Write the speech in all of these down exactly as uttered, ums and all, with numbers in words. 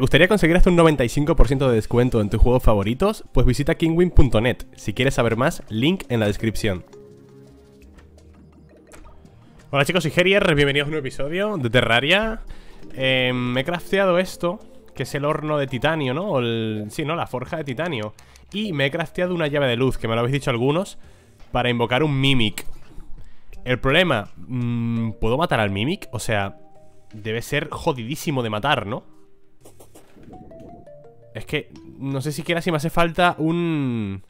¿Te gustaría conseguir hasta un noventa y cinco por ciento de descuento en tus juegos favoritos? Pues visita kingwin punto net. Si quieres saber más, link en la descripción. Hola chicos, soy Gerier, bienvenidos a un nuevo episodio de Terraria. eh, Me he crafteado esto, que es el horno de titanio, ¿no? O el, sí, ¿no? La forja de titanio. Y me he crafteado una llave de luz, que me lo habéis dicho algunos, para invocar un Mimic. El problema, mmm, ¿puedo matar al Mimic? O sea, debe ser jodidísimo de matar, ¿no? Es que no sé siquiera si me hace falta un...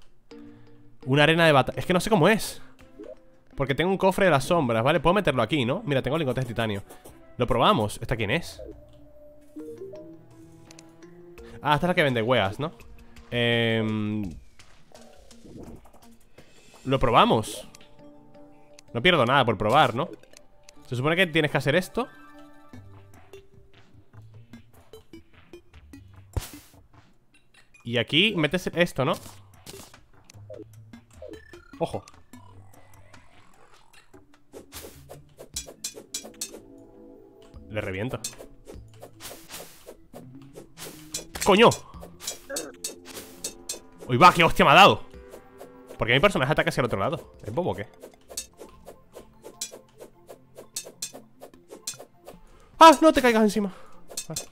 una arena de batalla. Es que no sé cómo es, porque tengo un cofre de las sombras, ¿vale? Puedo meterlo aquí, ¿no? Mira, tengo lingotes de titanio. Lo probamos. ¿Esta quién es? Ah, esta es la que vende weas, ¿no? Eh... Lo probamos. No pierdo nada por probar, ¿no? Se supone que tienes que hacer esto. Y aquí metes esto, ¿no? Ojo. Le reviento. ¡Coño! ¡Uy, va! ¡Qué hostia me ha dado! ¿Por qué mi personaje ataca hacia el otro lado? ¿Es bobo o qué? ¡Ah! ¡No te caigas encima! Vale.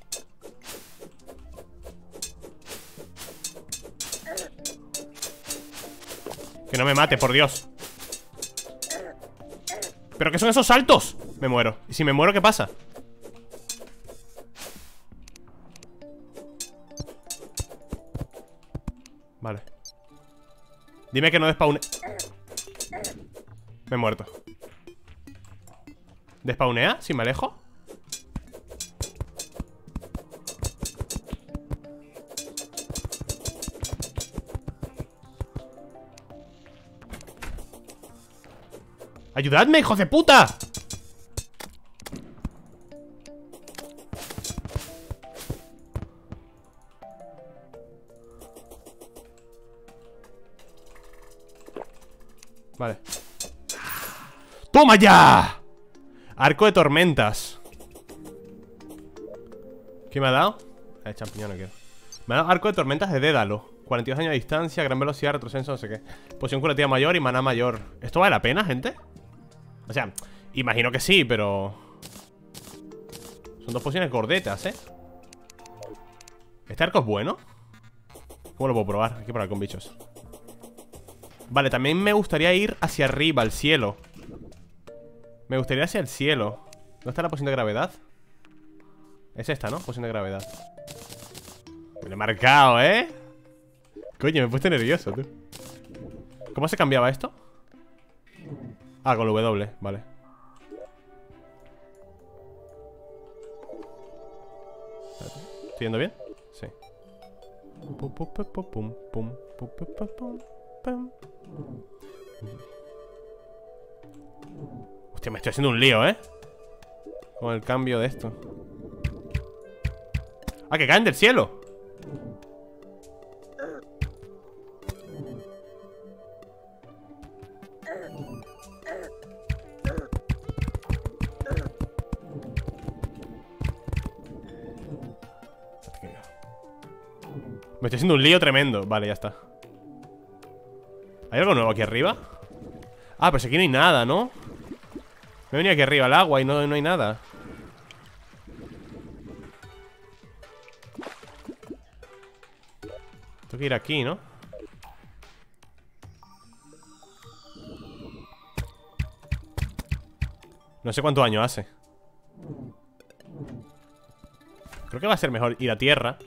Que no me mate, por Dios. ¿Pero qué son esos saltos? Me muero. ¿Y si me muero, qué pasa? Vale. Dime que no despaune. Me he muerto. ¿Despaunea si me alejo? ¡Ayudadme, hijos de puta! Vale. ¡Toma ya! Arco de tormentas. ¿Qué me ha dado? El champiñón no quiero. Me ha dado arco de tormentas de Dédalo. cuarenta y dos años de distancia, gran velocidad, retroceso, no sé qué. Poción curativa mayor y maná mayor. ¿Esto vale la pena, gente? O sea, imagino que sí, pero... son dos pociones gordetas, ¿eh? ¿Este arco es bueno? ¿Cómo lo puedo probar? Hay que probar con bichos. Vale, también me gustaría ir hacia arriba, al cielo. Me gustaría ir hacia el cielo. ¿Dónde está la poción de gravedad? Es esta, ¿no? Poción de gravedad. Me lo he marcado, ¿eh? Coño, me he puesto nervioso, tú. ¿Cómo se cambiaba esto? Ah, con el W, vale. ¿Estoy yendo bien? Sí. Hostia, me estoy haciendo un lío, ¿eh? Con el cambio de esto. ¡Ah, que caen del cielo! Me estoy haciendo un lío tremendo. Vale, ya está. ¿Hay algo nuevo aquí arriba? Ah, pero si aquí no hay nada, ¿no? Me he venido aquí arriba al agua y no, no hay nada. Tengo que ir aquí, ¿no? No sé cuánto daño hace. Creo que va a ser mejor ir a tierra.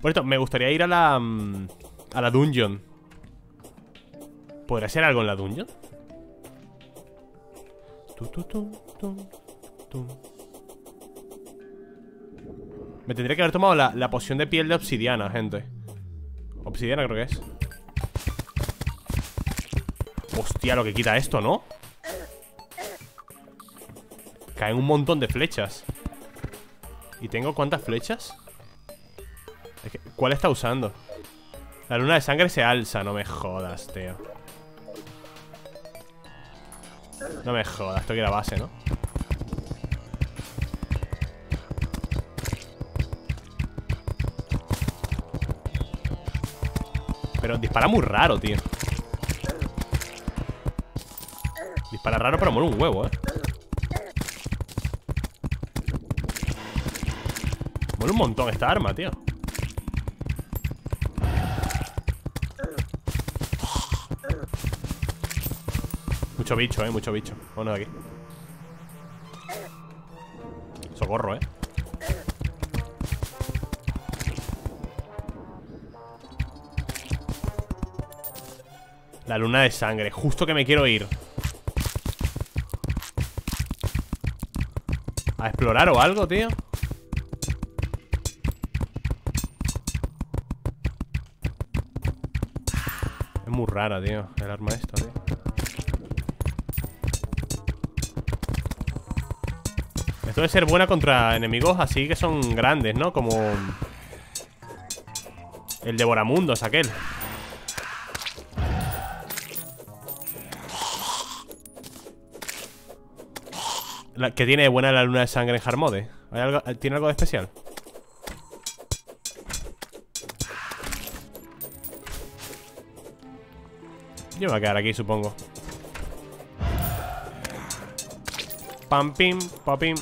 Por esto, me gustaría ir a la... a la dungeon. ¿Podrá hacer algo en la dungeon? Tum, tum, tum, tum, tum. Me tendría que haber tomado la, la poción de piel de obsidiana, gente. Obsidiana creo que es. Hostia, lo que quita esto, ¿no? Caen un montón de flechas. ¿Y tengo cuántas flechas? ¿Cuál está usando? La luna de sangre se alza. No me jodas, tío. No me jodas, esto que era base, ¿no? Pero dispara muy raro, tío. Dispara raro, pero mola un huevo, eh. Mola un montón esta arma, tío. Mucho bicho, eh, mucho bicho. Vámonos de aquí. Socorro, eh. La luna de sangre, justo que me quiero ir. ¿A explorar o algo, tío? Es muy rara, tío, el arma esta, tío. Esto debe ser buena contra enemigos así que son grandes, ¿no? Como el Devoramundo es aquel. ¿Qué tiene de buena la luna de sangre en Hardmode? ¿Tiene algo de especial? Yo me voy a quedar aquí, supongo. Pam, pim, papim.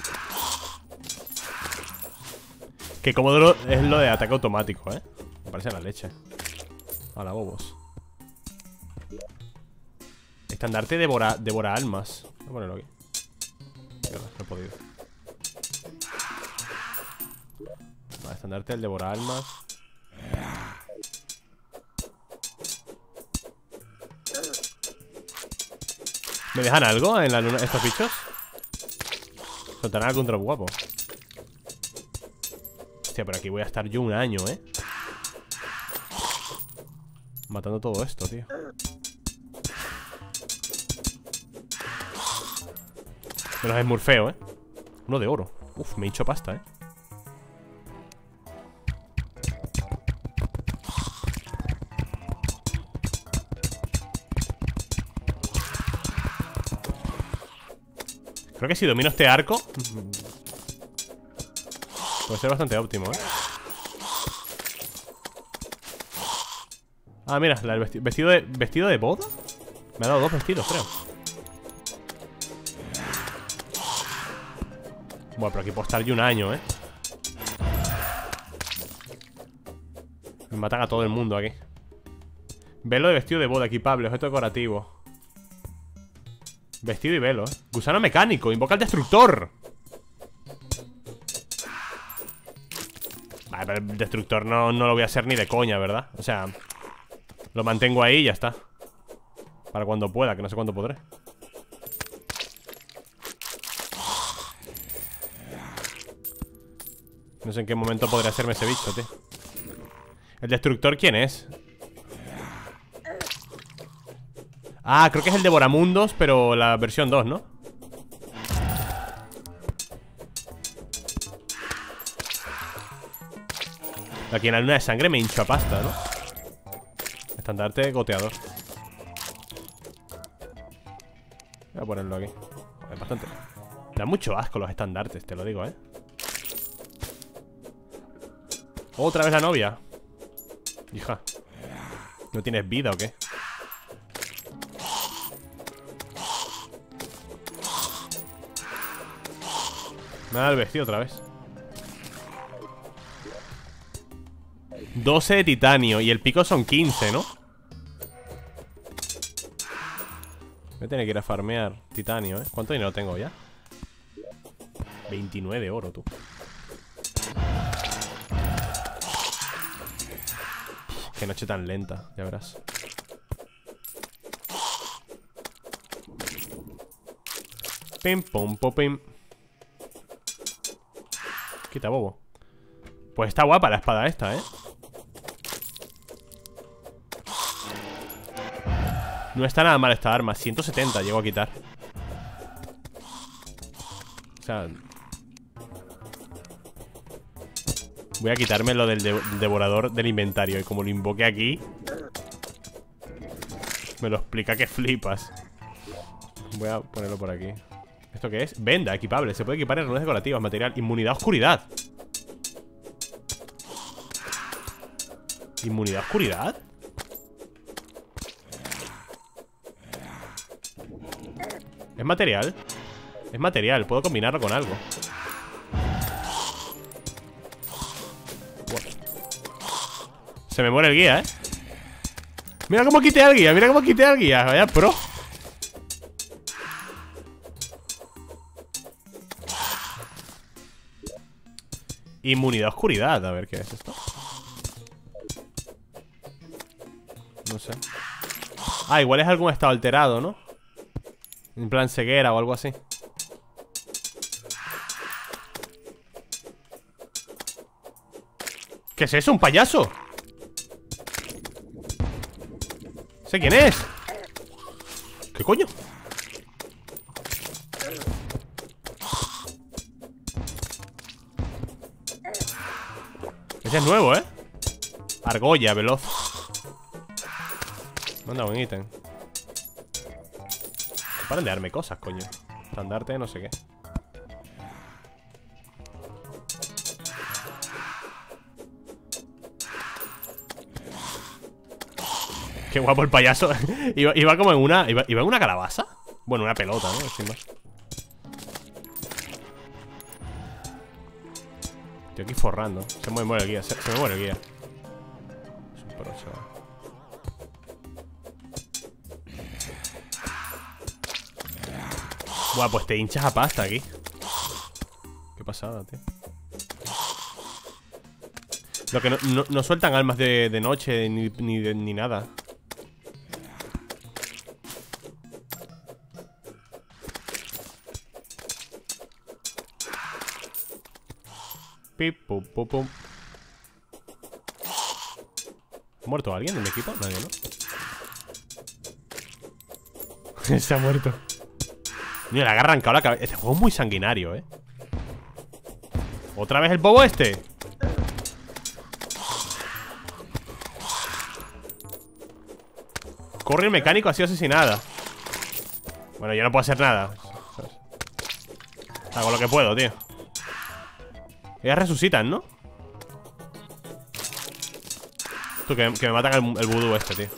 Qué cómodo es lo de ataque automático, eh. Me parece la leche. A la bobos. Estandarte devora, devora almas. Voy a ponerlo aquí. No he podido. Vale, estandarte del devorar almas. ¿Me dejan algo en la luna estos bichos? Soltarán algún drop guapo. Hostia, pero aquí voy a estar yo un año, eh. Matando todo esto, tío. Me los esmurfeo, eh. Uno de oro. Uf, me he hecho pasta, eh. Creo que si domino este arco puede ser bastante óptimo, eh. Ah, mira, el vesti vestido de vestido de boda. Me ha dado dos vestidos, creo. Bueno, pero aquí puedo estar yo un año, ¿eh? Me matan a todo el mundo aquí. Velo de vestido de boda, equipable, objeto decorativo. Vestido y velo, ¿eh? Gusano mecánico, invoca al destructor. Vale, pero el destructor no, no lo voy a hacer ni de coña, ¿verdad? O sea, lo mantengo ahí y ya está. Para cuando pueda, que no sé cuándo podré. No sé en qué momento podré hacerme ese bicho, tío. ¿El destructor quién es? Ah, creo que es el Devoramundos, pero la versión dos, ¿no? Aquí en la luna de sangre me hincho a pasta, ¿no? Estandarte goteador. Voy a ponerlo aquí. Es bastante. Da mucho asco los estandartes, te lo digo, ¿eh? ¿Otra vez la novia? Hija, ¿no tienes vida o qué? Me da el vestido otra vez. doce de titanio. Y el pico son quince, ¿no? Voy a tener que ir a farmear titanio, ¿eh? ¿Cuánto dinero tengo ya? veintinueve oro, tú. Qué noche tan lenta, ya verás. Pim, pum, popim. Quita, bobo. Pues está guapa la espada esta, ¿eh? No está nada mal esta arma. ciento setenta llego a quitar. O sea... Voy a quitarme lo del devorador del inventario. Y como lo invoque aquí, me lo explica que flipas. Voy a ponerlo por aquí. ¿Esto qué es? Venda, equipable. Se puede equipar en ruedas decorativas, material. Inmunidad oscuridad. ¿Inmunidad oscuridad? ¿Es material? Es material, puedo combinarlo con algo. Se me muere el guía, ¿eh? Mira cómo quité al guía, mira cómo quité al guía. Vaya pro. Inmunidad a oscuridad, a ver qué es esto. No sé. Ah, igual es algún estado alterado, ¿no? En plan ceguera o algo así. ¿Qué es eso? ¿Un payaso? ¿Sé quién es? ¿Qué coño? Ese es nuevo, ¿eh? Argolla, veloz. Manda buen ítem. Paren de darme cosas, coño. Estandarte, no sé qué. Qué guapo el payaso. iba, iba como en una... Iba, iba en una calabaza. Bueno, una pelota, ¿no? Sin más. Estoy aquí forrando. Se me muere el guía. Se, se me muere el guía. Es un pro, chaval. Buah, pues te hinchas a pasta aquí. Qué pasada, tío. Lo que no, no, no sueltan almas de, de noche ni, ni, de, ni nada. Pip, pum, pum, pum. ¿Ha muerto alguien del equipo? Nadie, ¿no? Se ha muerto. Mira, le ha arrancado la cabeza. Este juego es muy sanguinario, ¿eh? ¿Otra vez el bobo este? Corre el mecánico, ha sido asesinada. Bueno, yo no puedo hacer nada. Hago lo que puedo, tío. Ellas resucitan, ¿no? Tú, que, que me matan el, el vudú este, tío.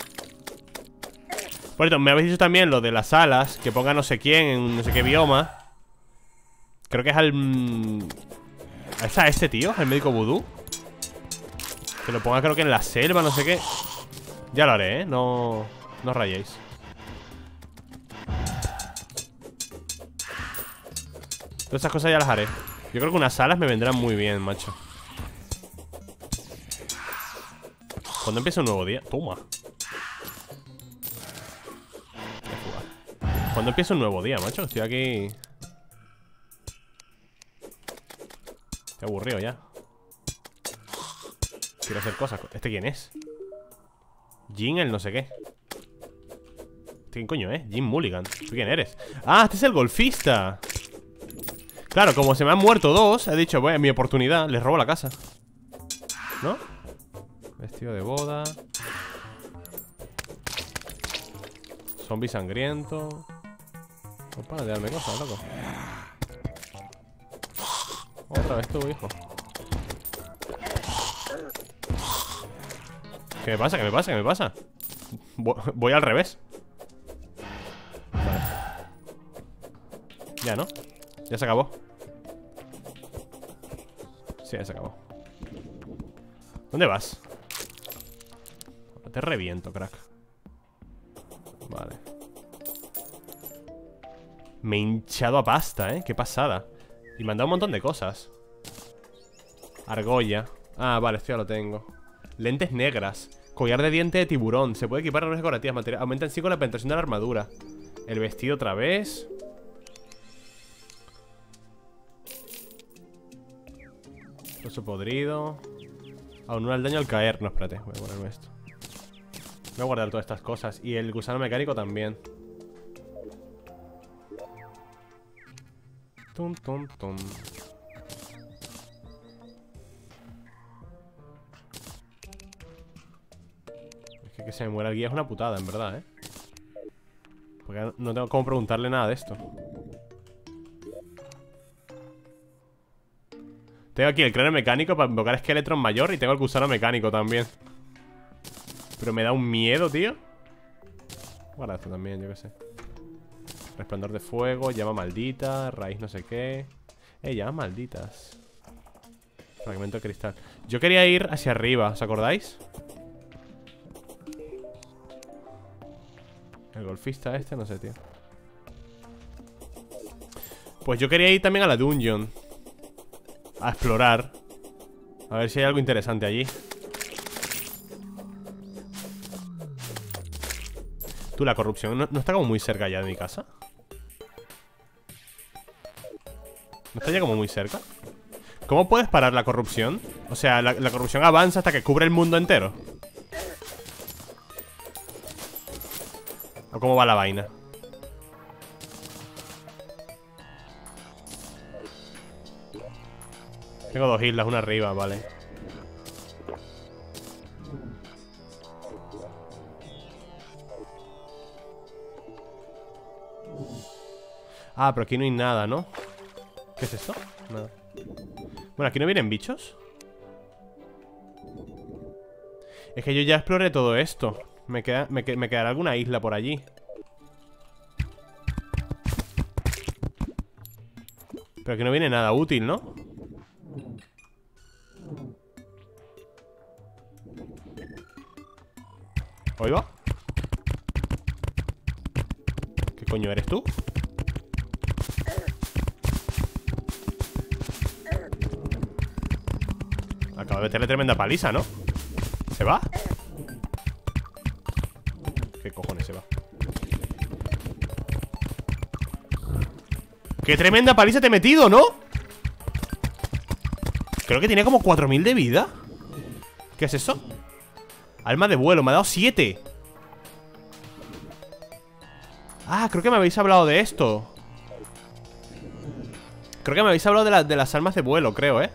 Por cierto, me habéis dicho también lo de las alas. Que ponga no sé quién en no sé qué bioma. Creo que es al... ¿Es a este tío? ¿Al médico vudú? Que lo ponga creo que en la selva, no sé qué. Ya lo haré, ¿eh? No, no os rayéis. Todas esas cosas ya las haré. Yo creo que unas alas me vendrán muy bien, macho. Cuando empiece un nuevo día... Toma. Cuando empieza un nuevo día, macho, estoy aquí. Estoy aburrido ya. Quiero hacer cosas. ¿Este quién es? Jim el no sé qué. ¿Este quién coño es? Jim Mulligan. ¿Tú quién eres? Ah, este es el golfista. Claro, como se me han muerto dos, he dicho, bueno, mi oportunidad, les robo la casa. ¿No? Vestido de boda. Zombie sangriento. No para de darme cosas, loco. Otra vez tú, hijo. ¿Qué me pasa? ¿Qué me pasa? ¿Qué me pasa? Voy al revés. Vale. Ya, ¿no? Ya se acabó. Sí, ya se acabó. ¿Dónde vas? Te reviento, crack. Vale. Me he hinchado a pasta, ¿eh? Qué pasada. Y me han dado un montón de cosas. Argolla. Ah, vale, esto ya lo tengo. Lentes negras. Collar de diente de tiburón. Se puede equipar a las decorativas materiales. Aumenta en cinco la penetración de la armadura. El vestido otra vez. Roso podrido. Aún al daño al caer. No, espérate, voy a ponerme esto. Voy a guardar todas estas cosas. Y el gusano mecánico también. Tum, tum, tum. Es que que se me muera el guía es una putada, en verdad, ¿eh? Porque no tengo cómo preguntarle nada de esto. Tengo aquí el cráneo mecánico para invocar Esqueletron mayor. Y tengo el gusano mecánico también. Pero me da un miedo, tío. Guarda esto también, yo qué sé. Resplandor de fuego, llama maldita, raíz no sé qué. Eh, llamas malditas. Fragmento de cristal. Yo quería ir hacia arriba, ¿os acordáis? El golfista este, no sé, tío. Pues yo quería ir también a la dungeon, a explorar, a ver si hay algo interesante allí. Tú, la corrupción no, no está como muy cerca ya de mi casa. No está ya como muy cerca. ¿Cómo puedes parar la corrupción? O sea, la, la corrupción avanza hasta que cubre el mundo entero. ¿O cómo va la vaina? Tengo dos islas, una arriba, vale. Ah, pero aquí no hay nada, ¿no? ¿Qué es esto? Nada. Bueno, ¿aquí no vienen bichos? Es que yo ya exploré todo esto. Me, queda, me, me quedará alguna isla por allí. Pero aquí no viene nada útil, ¿no? ¿Hoy va? ¿Qué coño eres tú? Acabo de meterle tremenda paliza, ¿no? ¿Se va? ¿Qué cojones se va? ¡Qué tremenda paliza te he metido!, ¿no? Creo que tenía como cuatro mil de vida. ¿Qué es eso? Alma de vuelo, me ha dado siete. Ah, creo que me habéis hablado de esto. Creo que me habéis hablado de, la, de las almas de vuelo, creo, ¿eh?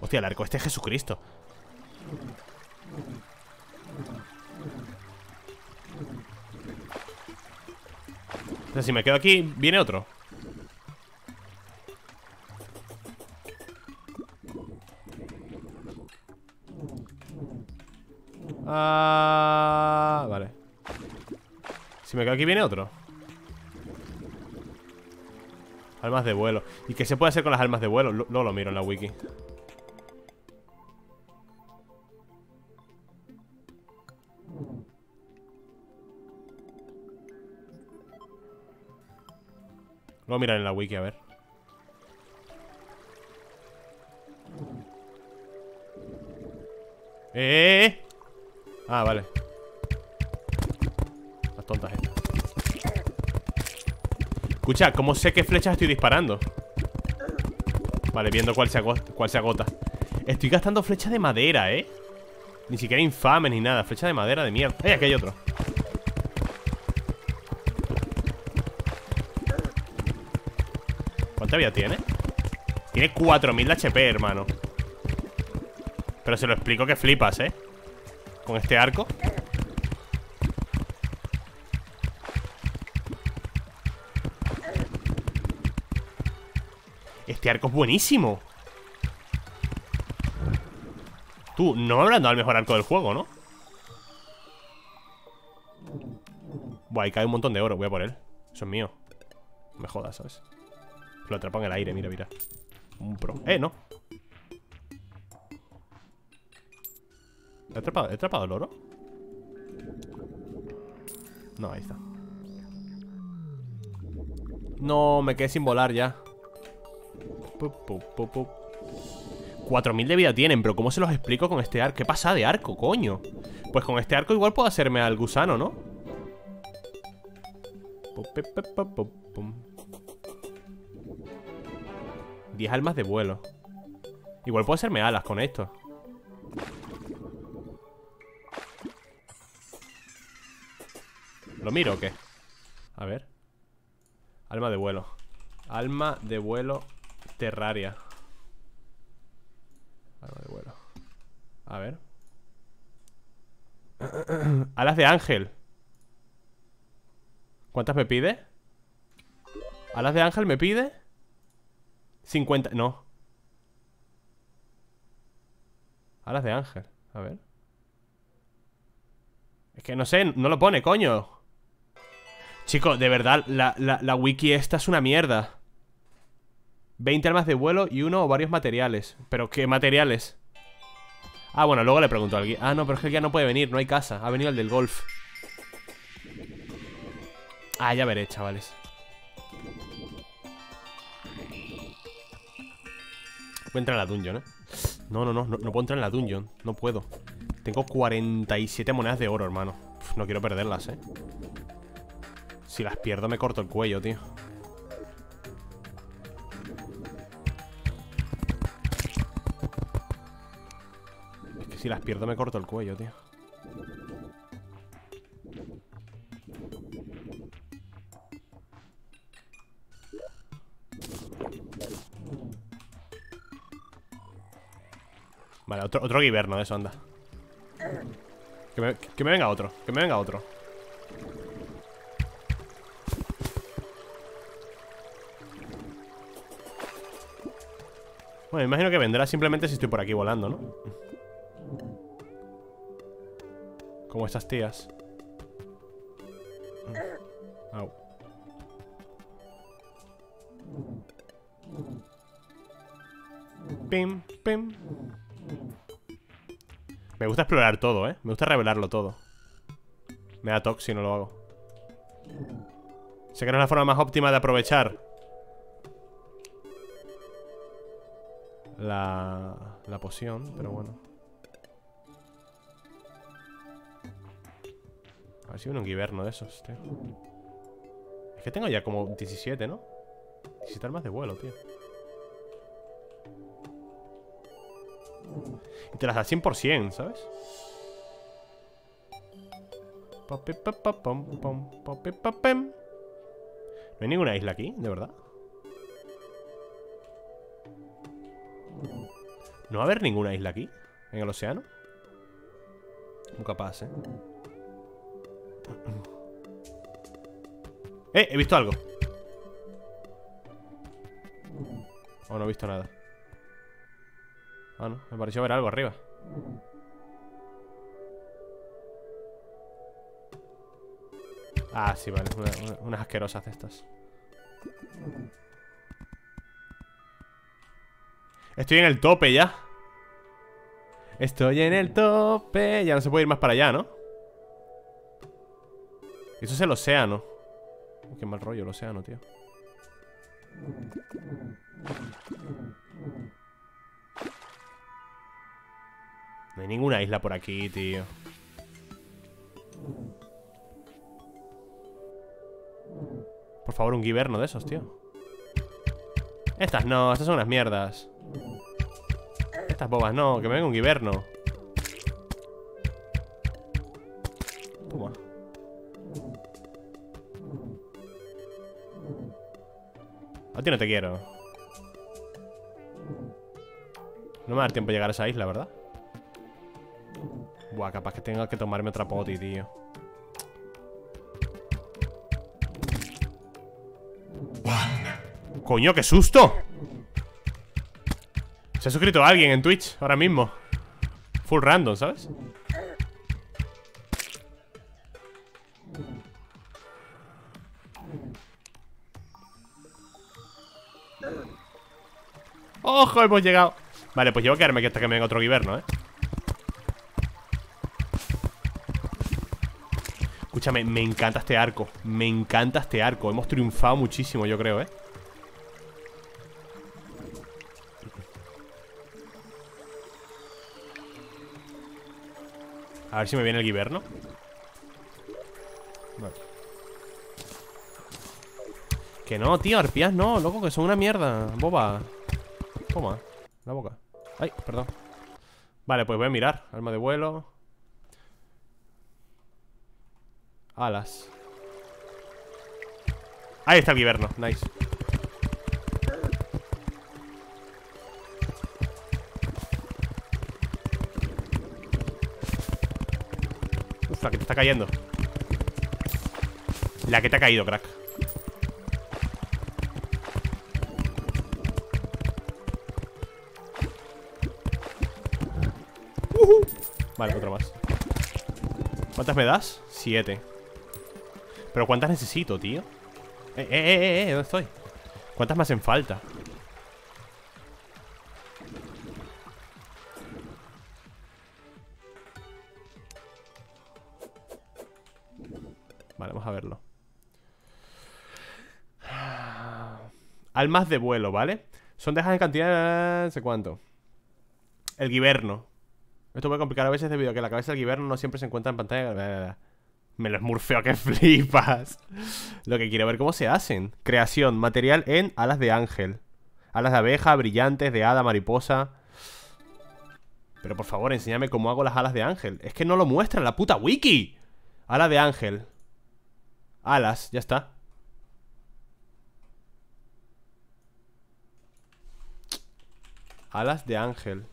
Hostia, el arco este es Jesucristo. O sea, si me quedo aquí, viene otro. Ah, vale. Si me quedo aquí viene otro. Almas de vuelo. ¿Y qué se puede hacer con las almas de vuelo? Luego lo miro en la wiki. Luego mirar en la wiki, a ver. ¡Eh! Ah, vale. Las tontas estas. Escucha, ¿cómo sé qué flechas estoy disparando? Vale, viendo cuál se agota, cuál se agota. Estoy gastando flechas de madera, ¿eh? Ni siquiera infames ni nada. Flecha de madera de mierda. ¡Eh, aquí hay otro! ¿Cuánta vida tiene? Tiene cuatro mil de H P, hermano. Pero se lo explico que flipas, ¿eh? Con este arco. Este arco es buenísimo. Tú, no me habrás dado el mejor arco del juego, ¿no? Buah, ahí cae un montón de oro. Voy a por él. Eso es mío. No me jodas, ¿sabes? Lo atrapa en el aire, mira, mira. Un pro. Eh, no. ¿He atrapado, ¿He atrapado el oro? No, ahí está. No, me quedé sin volar ya. cuatro mil de vida tienen, pero ¿cómo se los explico con este arco? ¿Qué pasa de arco, coño? Pues con este arco igual puedo hacerme al gusano, ¿no? diez almas de vuelo. Igual puedo hacerme alas con esto. ¿Lo miro o qué? A ver. Alma de vuelo. Alma de vuelo Terraria. Alma de vuelo. A ver. Alas de ángel. ¿Cuántas me pide? Alas de ángel me pide cincuenta, no. Alas de ángel. A ver. Es que no sé, no lo pone, coño. Chicos, de verdad, la, la, la wiki esta es una mierda. veinte armas de vuelo y uno o varios materiales. ¿Pero qué materiales? Ah, bueno, luego le pregunto a alguien. Ah, no, pero es que el guía no puede venir, no hay casa. Ha venido el del golf. Ah, ya veré, chavales. Voy a entrar en la dungeon, ¿eh? No, no, no, no, no puedo entrar en la dungeon. No puedo. Tengo cuarenta y siete monedas de oro, hermano. Uf, no quiero perderlas, ¿eh? Si las pierdo me corto el cuello, tío. Es que si las pierdo me corto el cuello, tío. Vale, otro, otro guiberno de eso, anda. Que me, que me venga otro, que me venga otro. Bueno, me imagino que vendrá simplemente si estoy por aquí volando, ¿no? Como estas tías. Au. Pim, pim. Me gusta explorar todo, ¿eh? Me gusta revelarlo todo. Me da toque si no lo hago. Sé que no es la forma más óptima de aprovechar La... la poción, pero bueno. A ver si viene un guiberno de esos, tío. Es que tengo ya como diecisiete, ¿no? diecisiete armas de vuelo, tío. Y te las da cien por cien, ¿sabes? No hay ninguna isla aquí, de verdad. No va a haber ninguna isla aquí, en el océano. Nunca pasa, ¿eh? ¡Eh! He visto algo. Oh, no he visto nada. Ah, no, me pareció ver algo arriba. Ah, sí, vale, una, una, unas asquerosas de estas. Estoy en el tope ya. Estoy en el tope. Ya no se puede ir más para allá, ¿no? Eso es el océano. Uy, qué mal rollo el océano, tío. No hay ninguna isla por aquí, tío. Por favor, un guiberno de esos, tío. Estas no, estas son unas mierdas. Estas bobas no, que me venga un guiberno. Puma. A ti no te quiero. No me va a dar tiempo de llegar a esa isla, ¿verdad? Buah, capaz que tenga que tomarme otra poti, tío. ¡Coño, qué susto! Se ha suscrito alguien en Twitch ahora mismo. Full random, ¿sabes? ¡Ojo, hemos llegado! Vale, pues yo voy a quedarme aquí hasta que me venga otro guiberno, ¿eh? Escúchame, me encanta este arco. Me encanta este arco. Hemos triunfado muchísimo, yo creo, ¿eh? A ver si me viene el guiberno. Vale. Que no, tío, arpías no, loco, que son una mierda. Boba. Toma, la boca. Ay, perdón. Vale, pues voy a mirar. Arma de vuelo. Alas. Ahí está el guiberno, nice. La que te está cayendo. La que te ha caído, crack. uh-huh. Vale, otro más. ¿Cuántas me das? Siete. Pero ¿cuántas necesito, tío? Eh, eh, eh, eh, ¿dónde estoy? ¿Cuántas más hacen falta? Vale, vamos a verlo. Almas de vuelo, ¿vale? Son dejadas en cantidad... no sé cuánto. El guiberno. Esto puede complicar a veces debido a que la cabeza del guiberno no siempre se encuentra en pantalla. Me lo esmurfeo que flipas. Lo que quiero ver cómo se hacen. Creación, material en alas de ángel. Alas de abeja, brillantes, de hada, mariposa. Pero por favor, enséñame cómo hago las alas de ángel. Es que no lo muestra la puta wiki. Alas de ángel. Alas, ya está. Alas de ángel.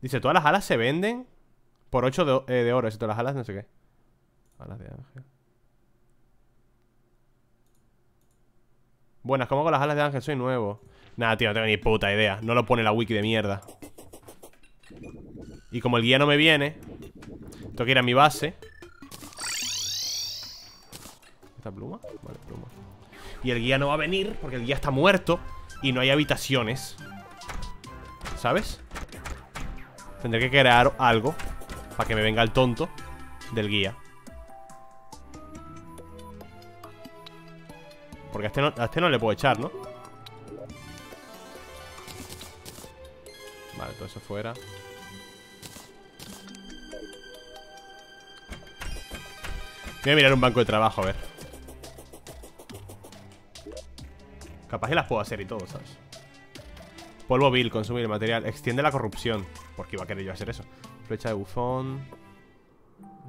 Dice, todas las alas se venden por ocho de, eh, de oro, excepto las alas, no sé qué. Alas de ángel. Buenas, ¿cómo hago las alas de ángel? Soy nuevo. Nada, tío, no tengo ni puta idea. No lo pone la wiki de mierda. Y como el guía no me viene, tengo que ir a mi base. ¿Esta pluma? Vale, pluma. Y el guía no va a venir porque el guía está muerto. Y no hay habitaciones, ¿sabes? Tendré que crear algo para que me venga el tonto del guía, porque a este no, a este no le puedo echar, ¿no? Vale, todo eso fuera. Voy a mirar un banco de trabajo, a ver. Capaz que las puedo hacer y todo, ¿sabes? Polvo vil, consumir material. Extiende la corrupción. ¿Por qué iba a querer yo hacer eso? Flecha de bufón.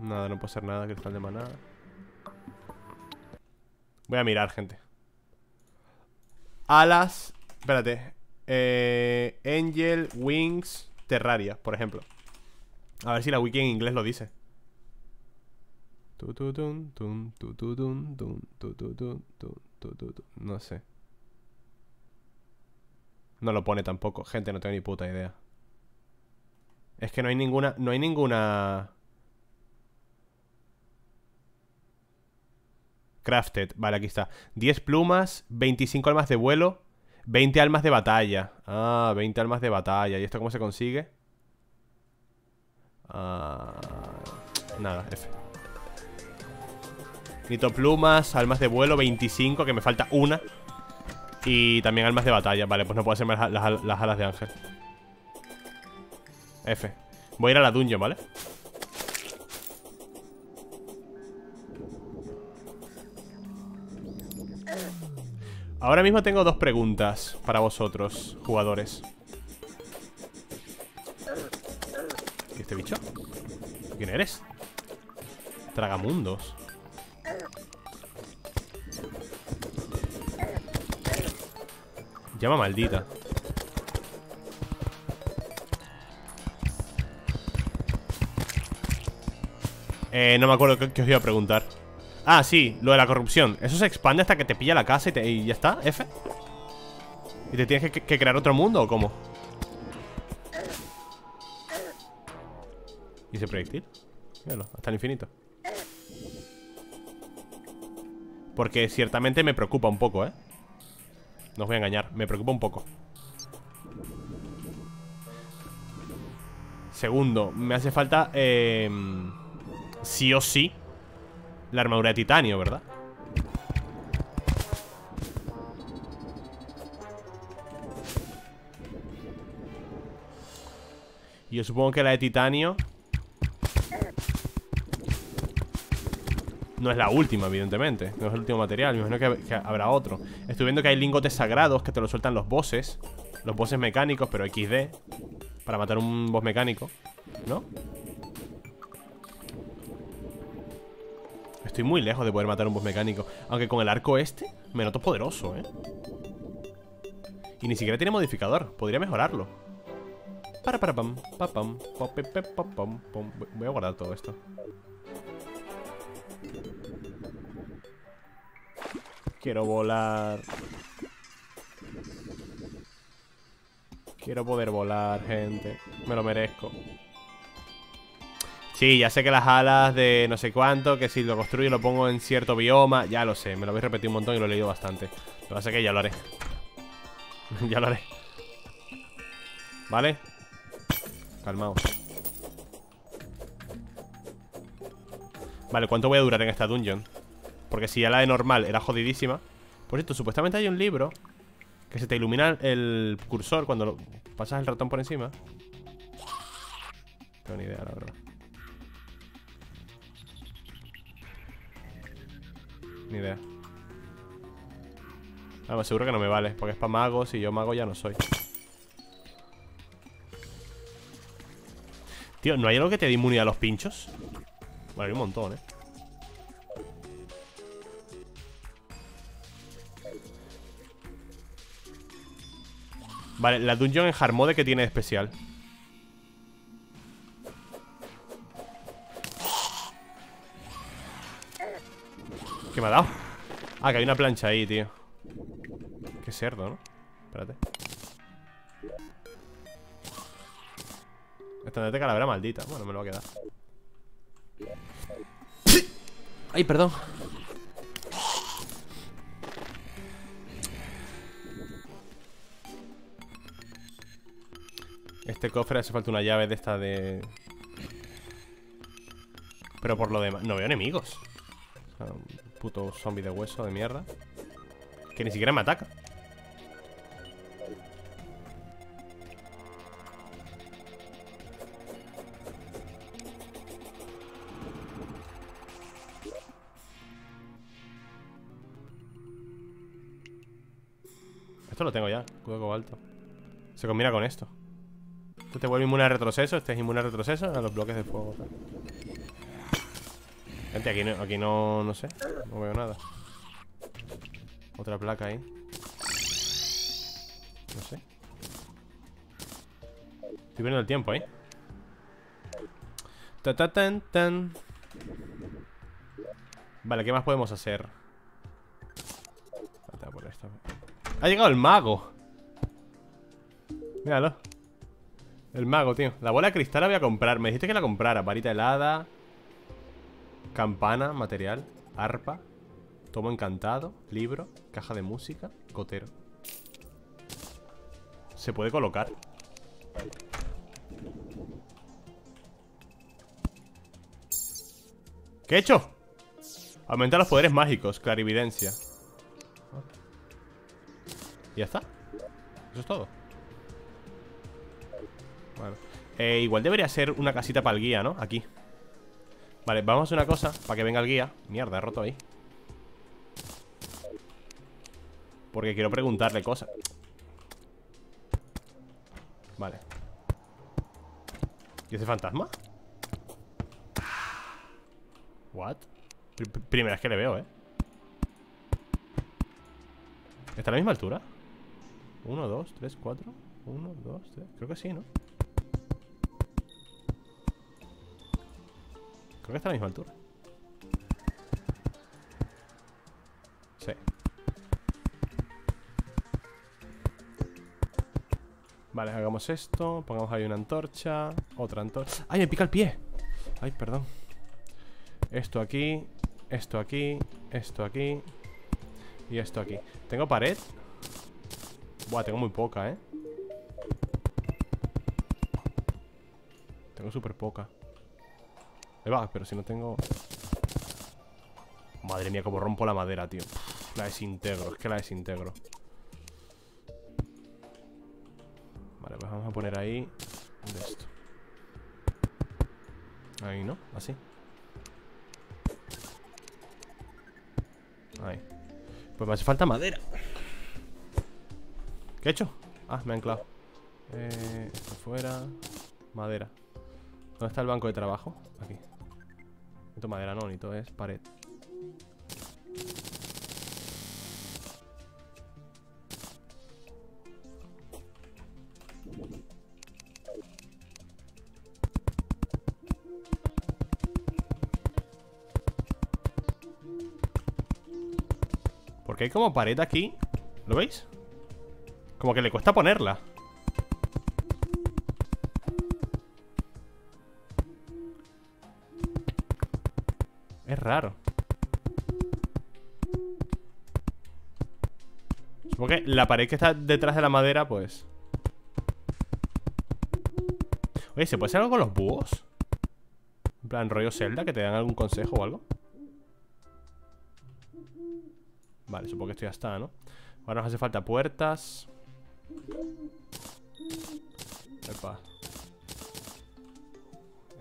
Nada, no puedo hacer nada. Cristal de maná. Voy a mirar, gente. Alas. Espérate. eh, Angel Wings Terraria, por ejemplo. A ver si la wiki en inglés lo dice. No sé. No lo pone tampoco. Gente, no tengo ni puta idea. Es que no hay ninguna... No hay ninguna... Crafted. Vale, aquí está. diez plumas, veinticinco almas de vuelo, veinte almas de batalla. Ah, veinte almas de batalla. ¿Y esto cómo se consigue? Ah, nada, F. Necesito plumas, almas de vuelo, veinticinco, que me falta una. Y también almas de batalla. Vale, pues no puedo hacerme las, las, las alas de ángel. F. Voy a ir a la dungeon, ¿vale? Ahora mismo tengo dos preguntas para vosotros, jugadores. ¿Y este bicho? ¿Quién eres? Tragamundos. Llama maldita. Eh, no me acuerdo qué, qué os iba a preguntar. Ah, sí, lo de la corrupción. Eso se expande hasta que te pilla la casa y, te, y ya está, F. ¿Y te tienes que, que crear otro mundo o cómo? ¿Y ese proyectil? Míralo, hasta el infinito. Porque ciertamente me preocupa un poco, ¿eh? No os voy a engañar, me preocupa un poco. Segundo, me hace falta... Eh... sí o sí la armadura de titanio, ¿verdad? Yo supongo que la de titanio no es la última, evidentemente. No es el último material, me imagino que, que habrá otro. Estoy viendo que hay lingotes sagrados que te lo sueltan los bosses. Los bosses mecánicos, pero equis de. Para matar un boss mecánico, ¿no? Estoy muy lejos de poder matar a un boss mecánico. Aunque con el arco este me noto poderoso, ¿eh? Y ni siquiera tiene modificador. Podría mejorarlo. Para para pam, pa, pam, pa, pe, pe, pa, pam, pam. Voy a guardar todo esto. Quiero volar. Quiero poder volar, gente. Me lo merezco. Sí, ya sé que las alas de no sé cuánto, que si lo construyo lo pongo en cierto bioma. Ya lo sé, me lo habéis repetido un montón y lo he leído bastante. Lo que pasa es que ya lo haré. Ya lo haré. Vale. Calmaos. Vale, ¿cuánto voy a durar en esta dungeon? Porque si ya la de normal era jodidísima. Por cierto, supuestamente hay un libro que se te ilumina el cursor cuando lo pasas el ratón por encima. No tengo ni idea, la verdad. Ni idea. Además, seguro que no me vale, porque es para magos y yo mago ya no soy. Tío, ¿no hay algo que te dé inmunidad a los pinchos? Bueno, hay un montón, eh. Vale, la dungeon en Hardmode, ¿qué tiene de especial? ¿Qué me ha dado? Ah, que hay una plancha ahí, tío. Qué cerdo, ¿no? Espérate. Estandarte de calavera maldita. Bueno, me lo va a quedar. Ay, perdón. Este cofre hace falta una llave de esta de... Pero por lo demás... No veo enemigos. O sea, un puto zombie de hueso de mierda que ni siquiera me ataca. Esto lo tengo ya, escudo cobalto. Se combina con esto. Esto te vuelve inmune a retroceso, este es inmune a retroceso a los bloques de fuego. Gente, aquí no, aquí no, no sé, no veo nada. Otra placa ahí. No sé. Estoy viendo el tiempo ahí. Ta ta tan tan. Vale, ¿qué más podemos hacer? Por esto. Ha llegado el mago. Míralo. El mago, tío. La bola de cristal la voy a comprar. Me dijiste que la comprara. Varita helada. Campana, material. Arpa. Tomo encantado. Libro. Caja de música. Gotero. Se puede colocar. ¿Qué he hecho? Aumenta los poderes mágicos. Clarividencia. ¿Y ya está? Eso es todo. Bueno. Eh, igual debería ser una casita para el guía, ¿no? Aquí. Vale, vamos a hacer una cosa para que venga el guía. Mierda, he roto ahí. Porque quiero preguntarle cosas. Vale. ¿Y ese fantasma? What? Pr- primera vez que le veo, ¿eh? ¿Está a la misma altura? Uno, dos, tres, cuatro. Uno, dos, tres. Creo que sí, ¿no? Creo que está a la misma altura. Sí. Vale, hagamos esto. Pongamos ahí una antorcha. Otra antorcha. ¡Ay, me pica el pie! Ay, perdón. Esto aquí. Esto aquí. Esto aquí. Y esto aquí. ¿Tengo pared? Buah, tengo muy poca, ¿eh? Tengo súper poca. Me va, pero si no tengo... Madre mía, como rompo la madera, tío. La desintegro, es que la desintegro. Vale, pues vamos a poner ahí de esto. Ahí, ¿no? Así. Ahí. Pues me hace falta madera. ¿Qué he hecho? Ah, me han clavado. Eh, esto fuera. Madera. ¿Dónde está el banco de trabajo? Aquí. Esto madera no, ni todo es pared. Porque hay como pared aquí. ¿Lo veis? Como que le cuesta ponerla. Es raro. Supongo que la pared que está detrás de la madera, pues... Oye, ¿se puede hacer algo con los búhos? En plan, rollo Zelda, que te dan algún consejo o algo. Vale, supongo que esto ya está, ¿no? Ahora nos hace falta puertas. Epa.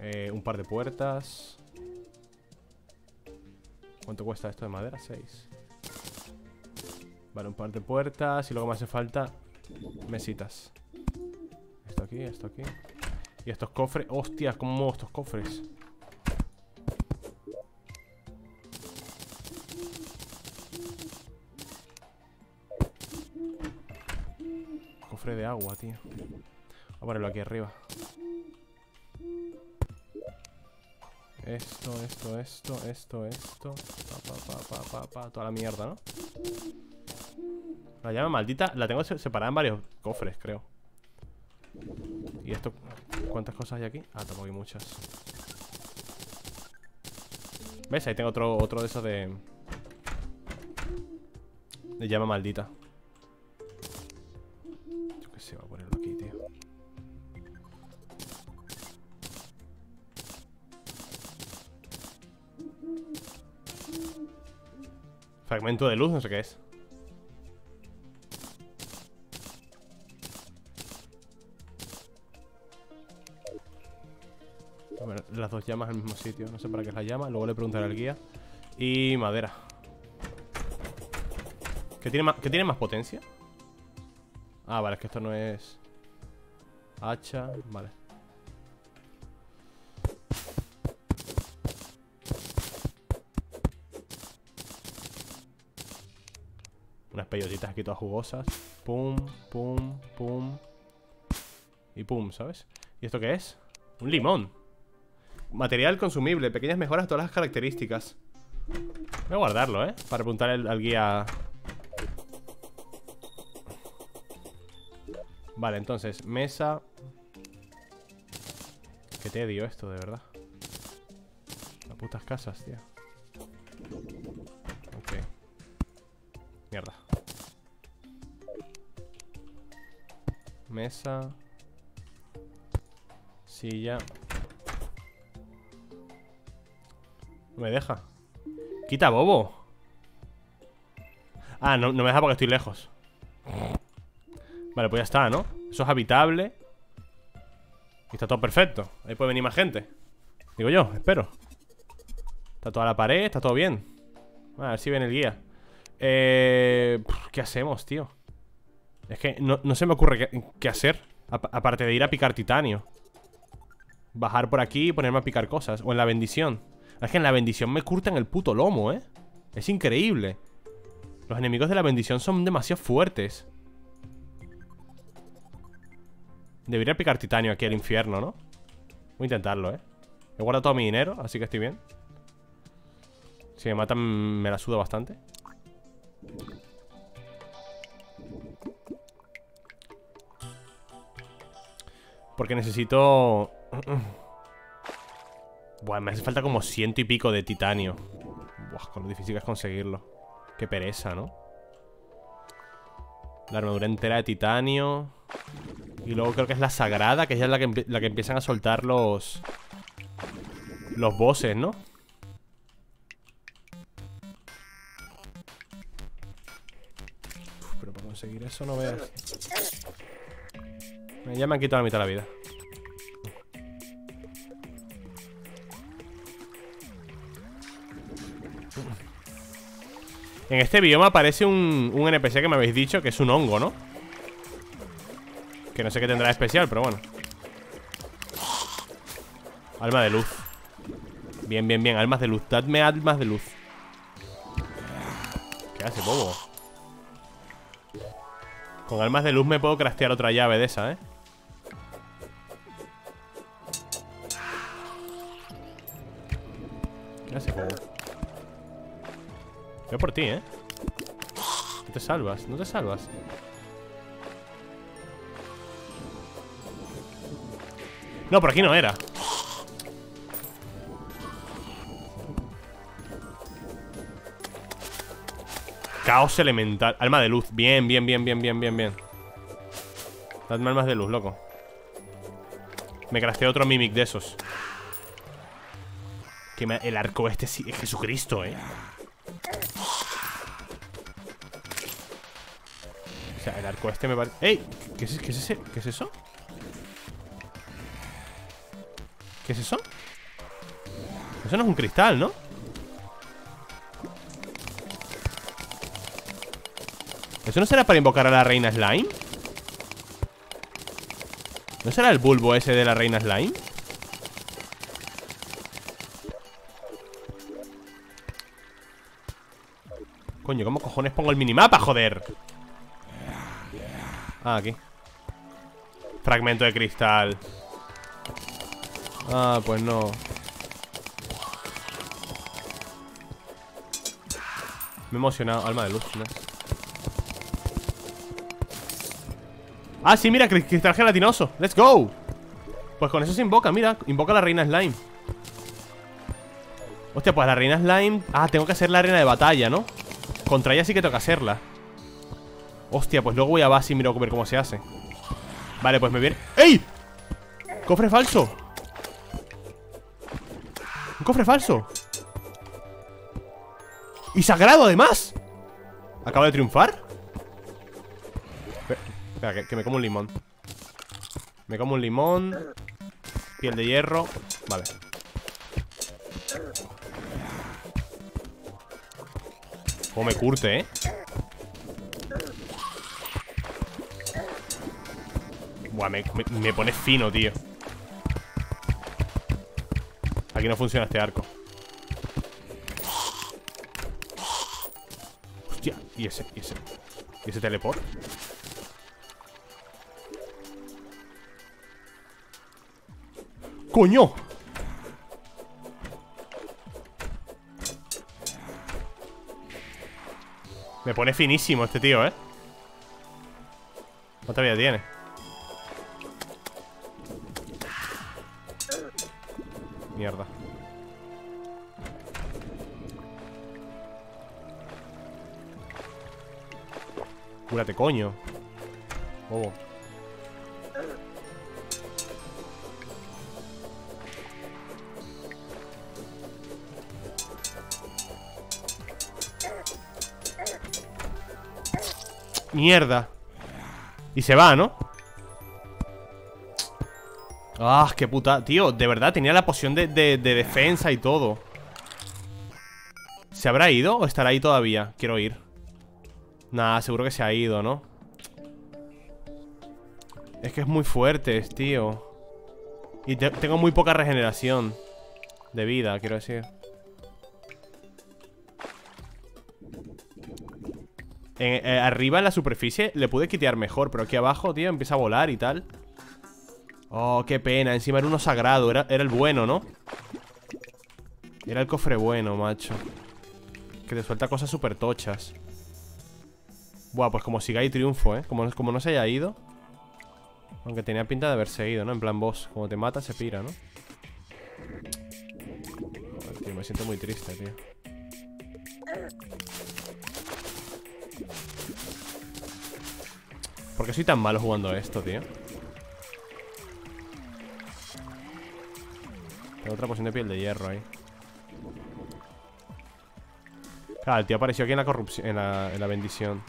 Eh, un par de puertas. ¿Cuánto cuesta esto de madera? seis. Vale, un par de puertas. Y luego me hace falta mesitas. Esto aquí, esto aquí. Y estos cofres. Hostias, ¿cómo muevo estos cofres? Cofre de agua, tío. Voy a ponerlo aquí arriba. Esto, esto, esto, esto, esto. Pa, pa, pa, pa, pa, pa. Toda la mierda, ¿no? La llama maldita la tengo separada en varios cofres, creo. ¿Y esto? ¿Cuántas cosas hay aquí? Ah, tampoco hay muchas. ¿Ves? Ahí tengo otro, otro de esos de... De llama maldita. Yo qué sé, voy a ponerlo aquí, tío. Fragmento de luz, no sé qué es. A ver, las dos llamas al mismo sitio. No sé para qué es la llama. Luego le preguntaré al guía. Y madera. ¿Qué tiene más, qué tiene más potencia? Ah, vale, es que esto no es... Hacha, vale. Unas peyotitas aquí todas jugosas. Pum, pum, pum. Y pum, ¿sabes? ¿Y esto qué es? Un limón. Material consumible. Pequeñas mejoras a todas las características. Voy a guardarlo, ¿eh? Para preguntar al, al guía. Vale, entonces, mesa. Qué tedio esto, de verdad. Las putas casas, tío. Ok. Mierda. Mesa. Silla. No me deja. Quita, bobo. Ah, no, no me deja porque estoy lejos. Vale, pues ya está, ¿no? Eso es habitable. Y está todo perfecto. Ahí puede venir más gente. Digo yo, espero. Está toda la pared, está todo bien. A ver si viene el guía. Eh, ¿Qué hacemos, tío? Es que no, no se me ocurre qué, qué hacer. A, aparte de ir a picar titanio. Bajar por aquí y ponerme a picar cosas. O en la bendición. Es que en la bendición me curtan el puto lomo, ¿eh? Es increíble. Los enemigos de la bendición son demasiado fuertes. Debería picar titanio aquí al infierno, ¿no? Voy a intentarlo, ¿eh? He guardado todo mi dinero, así que estoy bien. Si me matan, me la suda bastante. Porque necesito... Buah, me hace falta como ciento y pico de titanio. Buah, con lo difícil que es conseguirlo. Qué pereza, ¿no? La armadura entera de titanio. Y luego creo que es la sagrada, que ya es la que, la que empiezan a soltar los... Los bosses, ¿no? Uf, pero para conseguir eso no veas. Ya me han quitado la mitad de la vida. En este bioma aparece un, un N P C que me habéis dicho que es un hongo, ¿no? Que no sé qué tendrá de especial, pero bueno. Alma de luz. Bien, bien, bien, almas de luz. Dadme almas de luz. ¿Qué hace, bobo? Con almas de luz me puedo craftear otra llave de esa, ¿eh? ¿Qué hace, bobo? Voy por ti, ¿eh? No te salvas, no te salvas. No, por aquí no era. Caos elemental. Alma de luz. Bien, bien, bien, bien, bien, bien, bien. Dadme almas de luz, loco. Me crafté otro Mimic de esos. Que me, el arco este sí es Jesucristo, eh. O sea, el arco este me parece. ¡Ey! ¿Qué es, qué es ese? ¿Qué es eso? ¿Qué es eso? Eso no es un cristal, ¿no? ¿Eso no será para invocar a la Reina Slime? ¿No será el bulbo ese de la Reina Slime? Coño, ¿cómo cojones pongo el minimapa, joder? Ah, aquí. Fragmento de cristal. Ah, pues no. Me he emocionado. Alma de luz, ¿no? Ah, sí, mira, cristal gelatinoso. ¡Let's go! Pues con eso se invoca, mira. Invoca a la Reina Slime. Hostia, pues la Reina Slime. Ah, tengo que hacer la arena de batalla, ¿no? Contra ella sí que tengo que hacerla. Hostia, pues luego voy a base y miro a ver cómo se hace. Vale, pues me viene. ¡Ey! ¡Cofre falso! ¡Un cofre falso! ¡Y sagrado, además! ¿Acabo de triunfar? Espera, que, que me como un limón. Me como un limón. Piel de hierro. Vale. Cómo me curte, ¿eh? Buah, me, me, me pone fino, tío. Aquí no funciona este arco. Hostia, ¿y ese? ¿Y ese? ¿Y ese teleport? ¡Coño! Me pone finísimo este tío, ¿eh? ¿Cuánta vida tiene? Mierda. Cúrate, coño. Bobo. Mierda. Y se va, ¿no? Ah, qué puta. Tío, de verdad, tenía la poción de, de, de defensa y todo. ¿Se habrá ido o estará ahí todavía? Quiero ir. Nah, seguro que se ha ido, ¿no? Es que es muy fuerte, tío. Y te, tengo muy poca regeneración de vida, quiero decir. En, eh, arriba en la superficie le pude quitear mejor, pero aquí abajo, tío, empieza a volar y tal. Oh, qué pena, encima era uno sagrado. Era, era el bueno, ¿no? Era el cofre bueno, macho. Que te suelta cosas súper tochas. Buah, pues como siga ahí triunfo, ¿eh? Como, como no se haya ido. Aunque tenía pinta de haberse ido, ¿no? En plan boss, como te mata se pira, ¿no? Joder, tío, me siento muy triste, tío. ¿Por qué soy tan malo jugando esto, tío? Tengo otra poción de piel de hierro ahí. Claro, el tío apareció aquí en la corrupción, en la, en la bendición.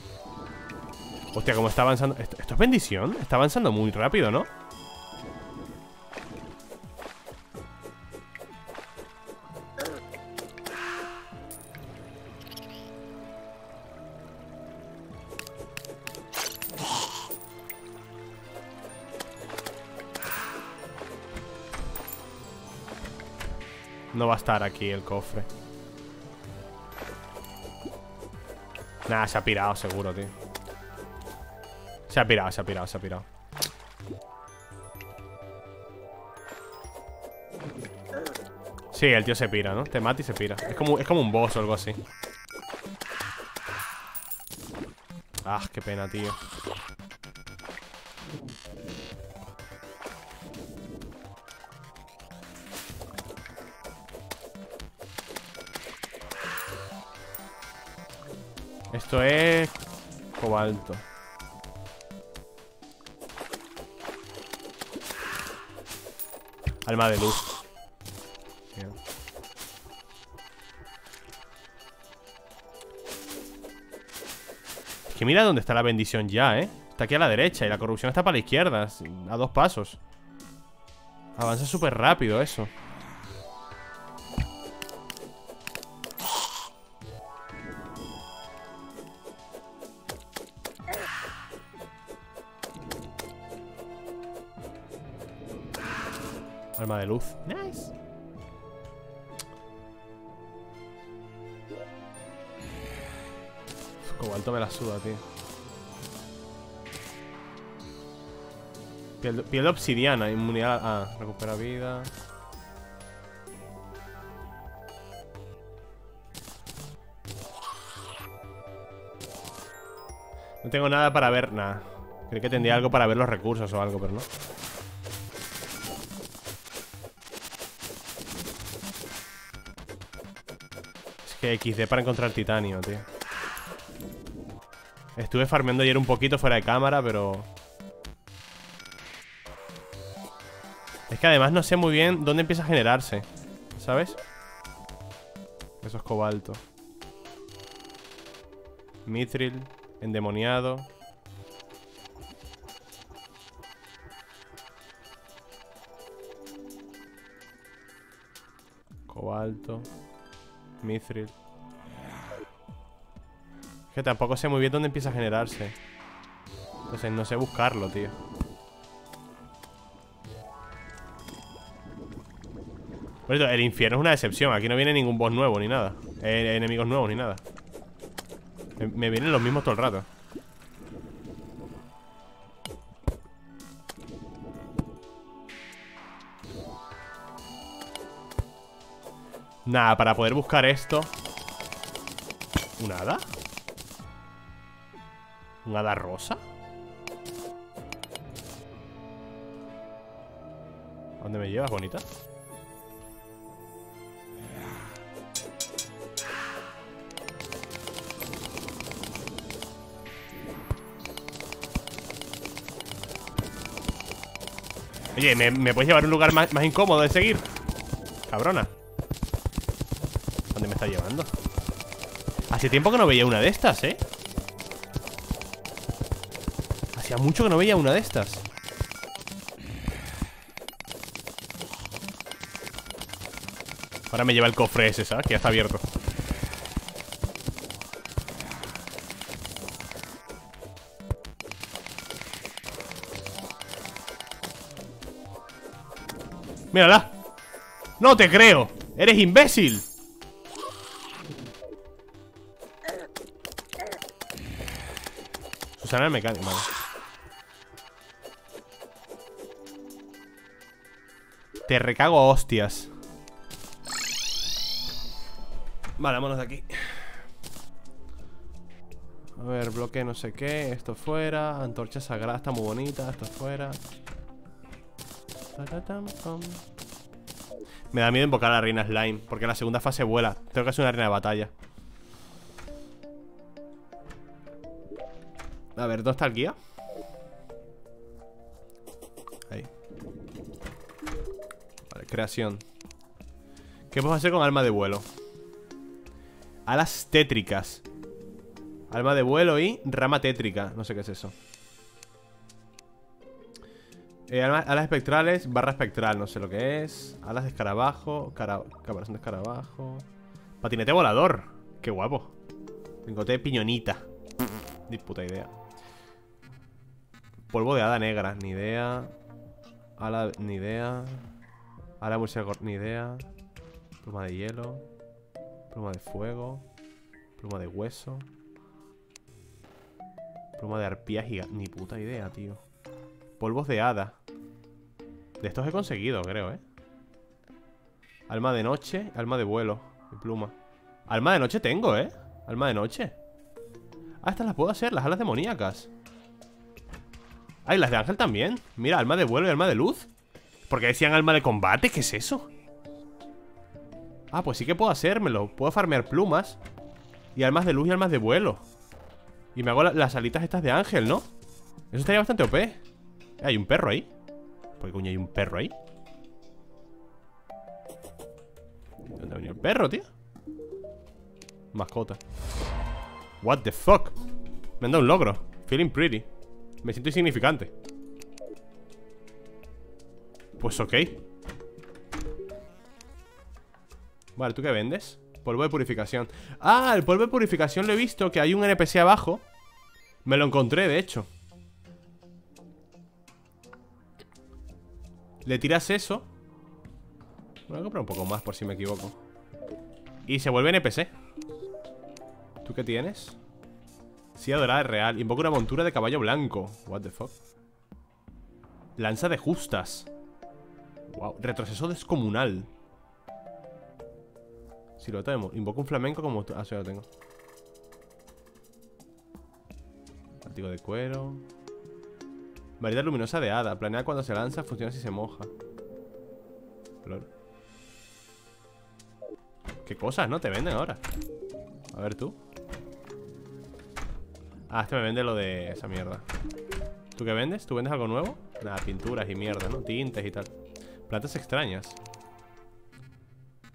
Hostia, cómo está avanzando. ¿Esto, ¿Esto es bendición? Está avanzando muy rápido, ¿no? No va a estar aquí el cofre. Nah, se ha pirado seguro, tío. Se ha pirado, se ha pirado, se ha pirado. Sí, el tío se pira, ¿no? Te mata y se pira. Es como, es como un boss o algo así. Ah, qué pena, tío. Esto es cobalto. Alma de luz. Bien. Es que mira dónde está la bendición ya, ¿eh? Está aquí a la derecha y la corrupción está para la izquierda. A dos pasos. Avanza súper rápido eso. Alma de luz. Nice. Cobalto me la suda, tío. Piel, piel de obsidiana. Inmunidad. Ah, recupera vida. No tengo nada para ver. Nada. Creo que tendría algo para ver los recursos o algo, pero no. equis de para encontrar titanio, tío. Estuve farmeando ayer un poquito fuera de cámara, pero... Es que además no sé muy bien dónde empieza a generarse, ¿sabes? Eso es cobalto. Mithril, endemoniado. Cobalto. Mithril. Es que tampoco sé muy bien dónde empieza a generarse. Entonces no sé buscarlo, tío. Por eso, el infierno es una decepción. Aquí no viene ningún boss nuevo ni nada. eh, Enemigos nuevos ni nada. Me, me vienen los mismos todo el rato. Nada, para poder buscar esto. ¿Un hada? ¿Un hada rosa? ¿A dónde me llevas, bonita? Oye, ¿me, me puedes llevar a un lugar más, más incómodo de seguir? Cabrona. ¿Dónde me está llevando? Hace tiempo que no veía una de estas, ¿eh? Hacía mucho que no veía una de estas. Ahora me lleva el cofre ese, ¿sabes? Que ya está abierto. ¡Mírala! ¡No te creo! ¡Eres imbécil! Usar el mecánico, vale. Te recago a hostias. Vale, vámonos de aquí. A ver, bloque no sé qué. Esto fuera. Antorcha sagrada está muy bonita. Esto fuera. Me da miedo invocar a la reina slime, porque en la segunda fase vuela. Tengo que hacer una reina de batalla. A ver, ¿dónde está el guía? Ahí. Vale, creación. ¿Qué puedo hacer con alma de vuelo? Alas tétricas. Alma de vuelo y rama tétrica. No sé qué es eso. eh, Alas espectrales, barra espectral. No sé lo que es. Alas de escarabajo, cara... caparazón de escarabajo. Patinete volador. Qué guapo. Lingote de piñonita. Ni puta idea. Polvo de hada negra, ni idea. Ala, ni idea. Ala murciélago, ni idea. Pluma de hielo. Pluma de fuego. Pluma de hueso. Pluma de arpía gigante. Ni puta idea, tío. Polvos de hada. De estos he conseguido, creo, eh. Alma de noche, alma de vuelo y pluma. Alma de noche tengo, eh. Alma de noche. Ah, estas las puedo hacer, las alas demoníacas. Ah, y las de ángel también. Mira, alma de vuelo y alma de luz. ¿Por qué decían alma de combate? ¿Qué es eso? Ah, pues sí que puedo hacérmelo. Puedo farmear plumas y almas de luz y almas de vuelo. Y me hago la, las alitas estas de ángel, ¿no? Eso estaría bastante O P. Hay un perro ahí. ¿Por qué coño hay un perro ahí? ¿Dónde ha venido el perro, tío? Mascota. What the fuck. Me han dado un logro. Feeling pretty. Me siento insignificante. Pues ok. Vale, ¿tú qué vendes? Polvo de purificación. Ah, el polvo de purificación lo he visto. Que hay un N P C abajo. Me lo encontré, de hecho. Le tiras eso. Voy a comprar un poco más por si me equivoco. Y se vuelve N P C. ¿Tú qué tienes? Silla dorada real. Invoca una montura de caballo blanco. What the fuck. Lanza de justas. Wow, retroceso descomunal. Si lo tenemos, invoca un flamenco como... Ah, sí, lo tengo. Látigo de cuero. Variedad luminosa de hada. Planea cuando se lanza, funciona si se moja. Lol. Qué cosas, ¿no? Te venden ahora. A ver tú. Ah, este me vende lo de esa mierda. ¿Tú qué vendes? ¿Tú vendes algo nuevo? Nada, pinturas y mierda, ¿no? Tintes y tal. Plantas extrañas.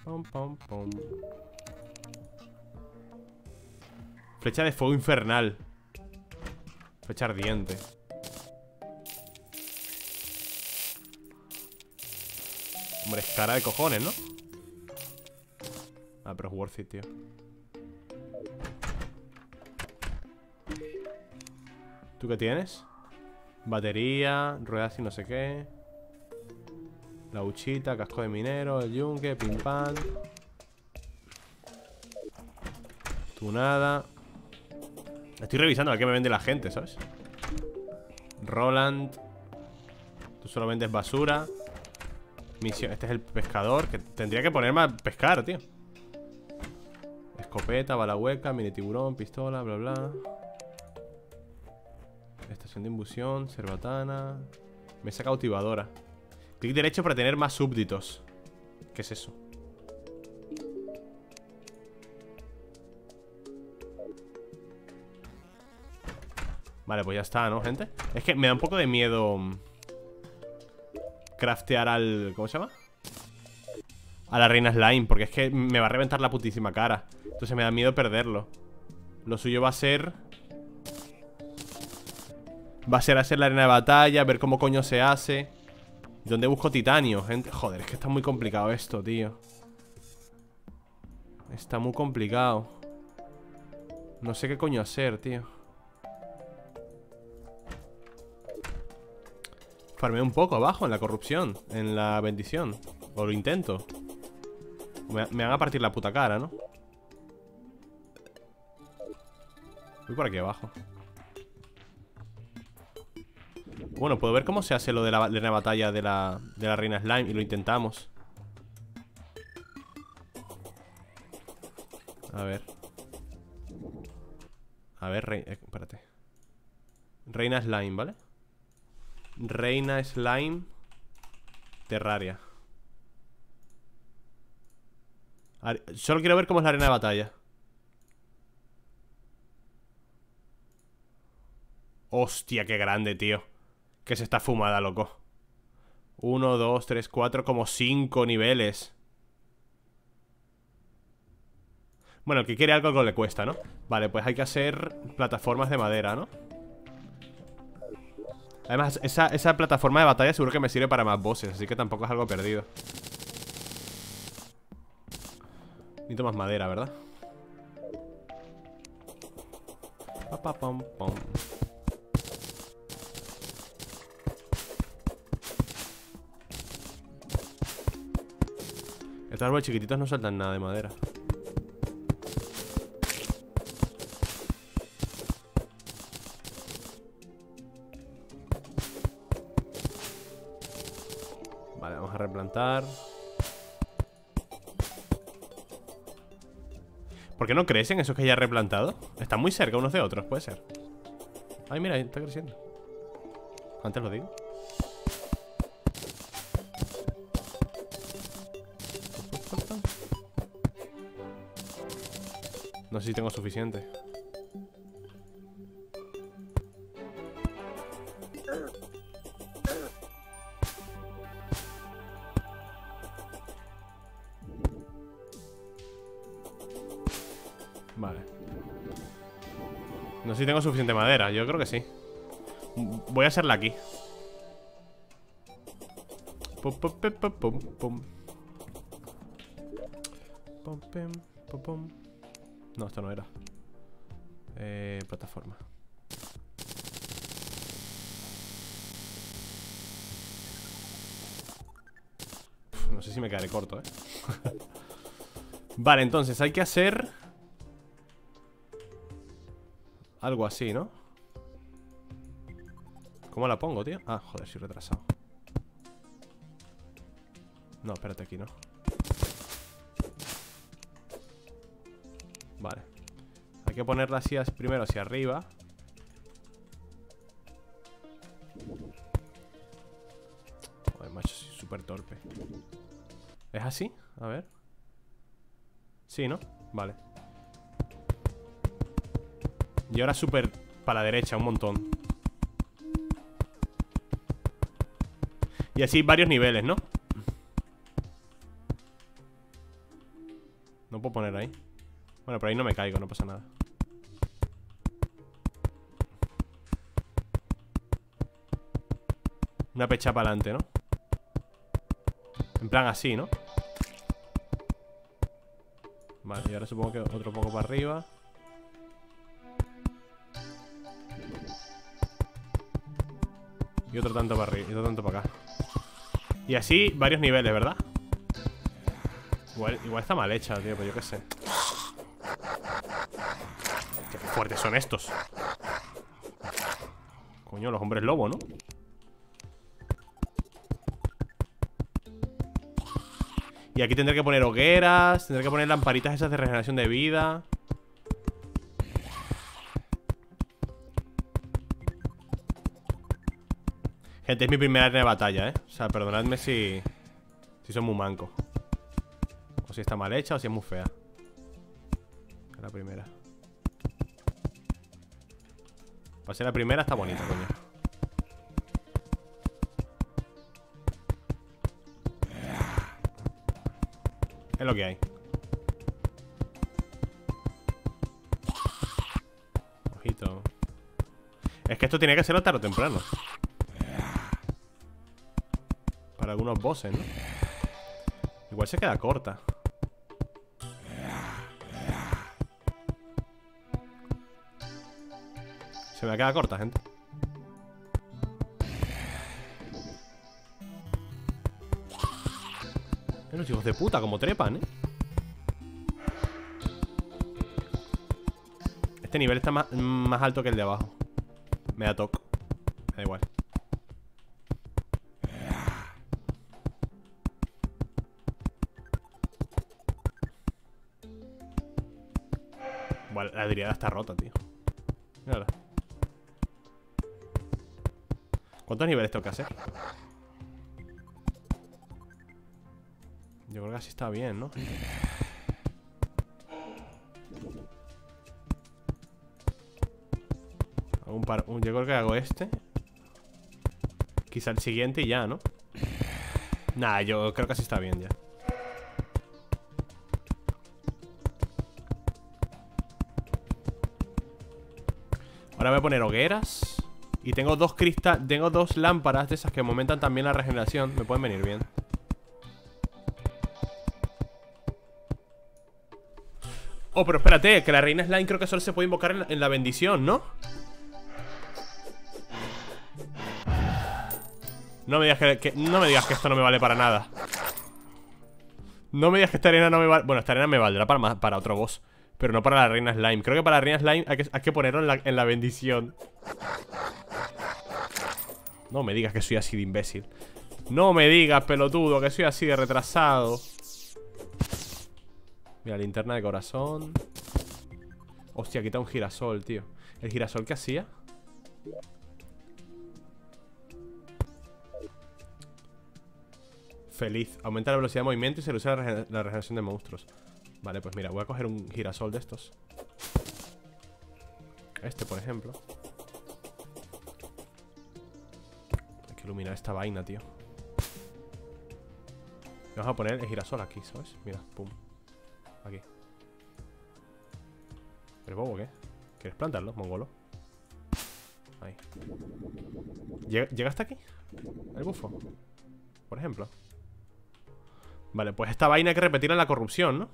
Pom, pom, pom. Flecha de fuego infernal. Flecha ardiente. Hombre, es cara de cojones, ¿no? Ah, pero es worth it, tío. ¿Tú qué tienes? Batería, ruedas y no sé qué. La huchita, casco de minero, el yunque, pim pam. Tú nada. Estoy revisando a ver qué me vende la gente, ¿sabes? Roland. Tú solo vendes basura. Misión. Este es el pescador. Que tendría que ponerme a pescar, tío. Escopeta, bala hueca, mini tiburón, pistola, bla bla. Estación de imbusión, cerbatana. Mesa cautivadora. Clic derecho para tener más súbditos. ¿Qué es eso? Vale, pues ya está, ¿no, gente? Es que me da un poco de miedo craftear al... ¿Cómo se llama? A la Reina Slime, porque es que me va a reventar la putísima cara. Entonces me da miedo perderlo. Lo suyo va a ser... Va a ser hacer la arena de batalla, ver cómo coño se hace. ¿Dónde busco titanio, gente? Joder, es que está muy complicado esto, tío. Está muy complicado. No sé qué coño hacer, tío. Farmé un poco abajo en la corrupción. En la bendición. O lo intento. Me, me van a partir la puta cara, ¿no? Voy por aquí abajo. Bueno, puedo ver cómo se hace lo de la, de la batalla de la, de la Reina Slime. Y lo intentamos. A ver. A ver, rey, eh, espérate. Reina Slime, ¿vale? Reina Slime Terraria. A, solo quiero ver cómo es la arena de batalla. Hostia, qué grande, tío. Que se está fumada, loco. Uno, dos, tres, cuatro, como cinco niveles. Bueno, el que quiere algo, algo le cuesta, ¿no? Vale, pues hay que hacer plataformas de madera, ¿no? Además, esa, esa plataforma de batalla seguro que me sirve para más bosses, así que tampoco es algo perdido. Necesito más madera, ¿verdad? Pa, pa, pom, pom. Estos árboles chiquititos no saltan nada de madera. Vale, vamos a replantar. ¿Por qué no crecen esos que ya he replantado? Están muy cerca unos de otros, puede ser. Ay, mira, está creciendo. Antes lo digo. No sé si tengo suficiente. Vale. No sé si tengo suficiente madera. Yo creo que sí. Voy a hacerla aquí. Pum, pum, pum, pum, pum. Pum, pum, pum, pum. No, esto no era. Eh, plataforma. Uf, no sé si me quedaré corto, eh. Vale, entonces hay que hacer algo así, ¿no? ¿Cómo la pongo, tío? Ah, joder, soy retrasado. No, espérate, aquí no. Vale. Hay que ponerla así primero hacia arriba. Joder, macho, soy súper torpe. ¿Es así? A ver. Sí, ¿no? Vale. Y ahora súper para la derecha, un montón. Y así varios niveles, ¿no? No puedo poner ahí. Bueno, por ahí no me caigo, no pasa nada. Una pecha para adelante, ¿no? En plan así, ¿no? Vale, y ahora supongo que otro poco para arriba. Y otro tanto para arriba, y otro tanto para acá. Y así varios niveles, ¿verdad? Igual, igual está mal hecha, tío, pero yo qué sé. Qué fuertes son estos. Coño, los hombres lobo, ¿no? Y aquí tendré que poner hogueras. Tendré que poner lamparitas esas de regeneración de vida. Gente, es mi primera arena de batalla, ¿eh? O sea, perdonadme si... Si soy muy manco. O si está mal hecha o si es muy fea. La primera. Para ser la primera está bonita, coño. Es lo que hay. Ojito. Es que esto tenía que ser tarde o temprano. Para algunos bosses, ¿no? Igual se queda corta. Se me queda corta, gente. Los hijos de puta, como trepan, ¿eh? Este nivel está más, más alto que el de abajo. Me da toque. Me da igual. Bueno, la derivada está rota, tío. Mírala. ¿Cuántos niveles tengo que hacer? Yo creo que así está bien, ¿no? Hago un par... Yo creo que hago este. Quizá el siguiente y ya, ¿no? Nah, yo creo que así está bien ya. Ahora voy a poner hogueras. Y tengo dos cristales, tengo dos lámparas de esas que aumentan también la regeneración. Me pueden venir bien. Oh, pero espérate, que la reina slime creo que solo se puede invocar en la, en la bendición, ¿no? No me digas que, que, no me digas que esto no me vale para nada. No me digas que esta arena no me vale. Bueno, esta arena me valdrá para, para otro boss. Pero no para la reina slime. Creo que para la reina slime hay que, hay que ponerlo en la, en la bendición. No me digas que soy así de imbécil. No me digas, pelotudo, que soy así de retrasado. Mira, linterna de corazón. Hostia, aquí está un girasol, tío. ¿El girasol qué hacía? Feliz. Aumenta la velocidad de movimiento y se usa la, regen la regeneración de monstruos. Vale, pues mira, voy a coger un girasol de estos. Este, por ejemplo. Hay que iluminar esta vaina, tío. Vamos a poner el girasol aquí, ¿sabes? Mira, pum. Aquí. ¿Eres bobo o qué? ¿Quieres plantarlo, mongolo? Ahí. ¿Llega, ¿Llega hasta aquí? El bufo, por ejemplo. Vale, pues esta vaina hay que repetirla en la corrupción, ¿no?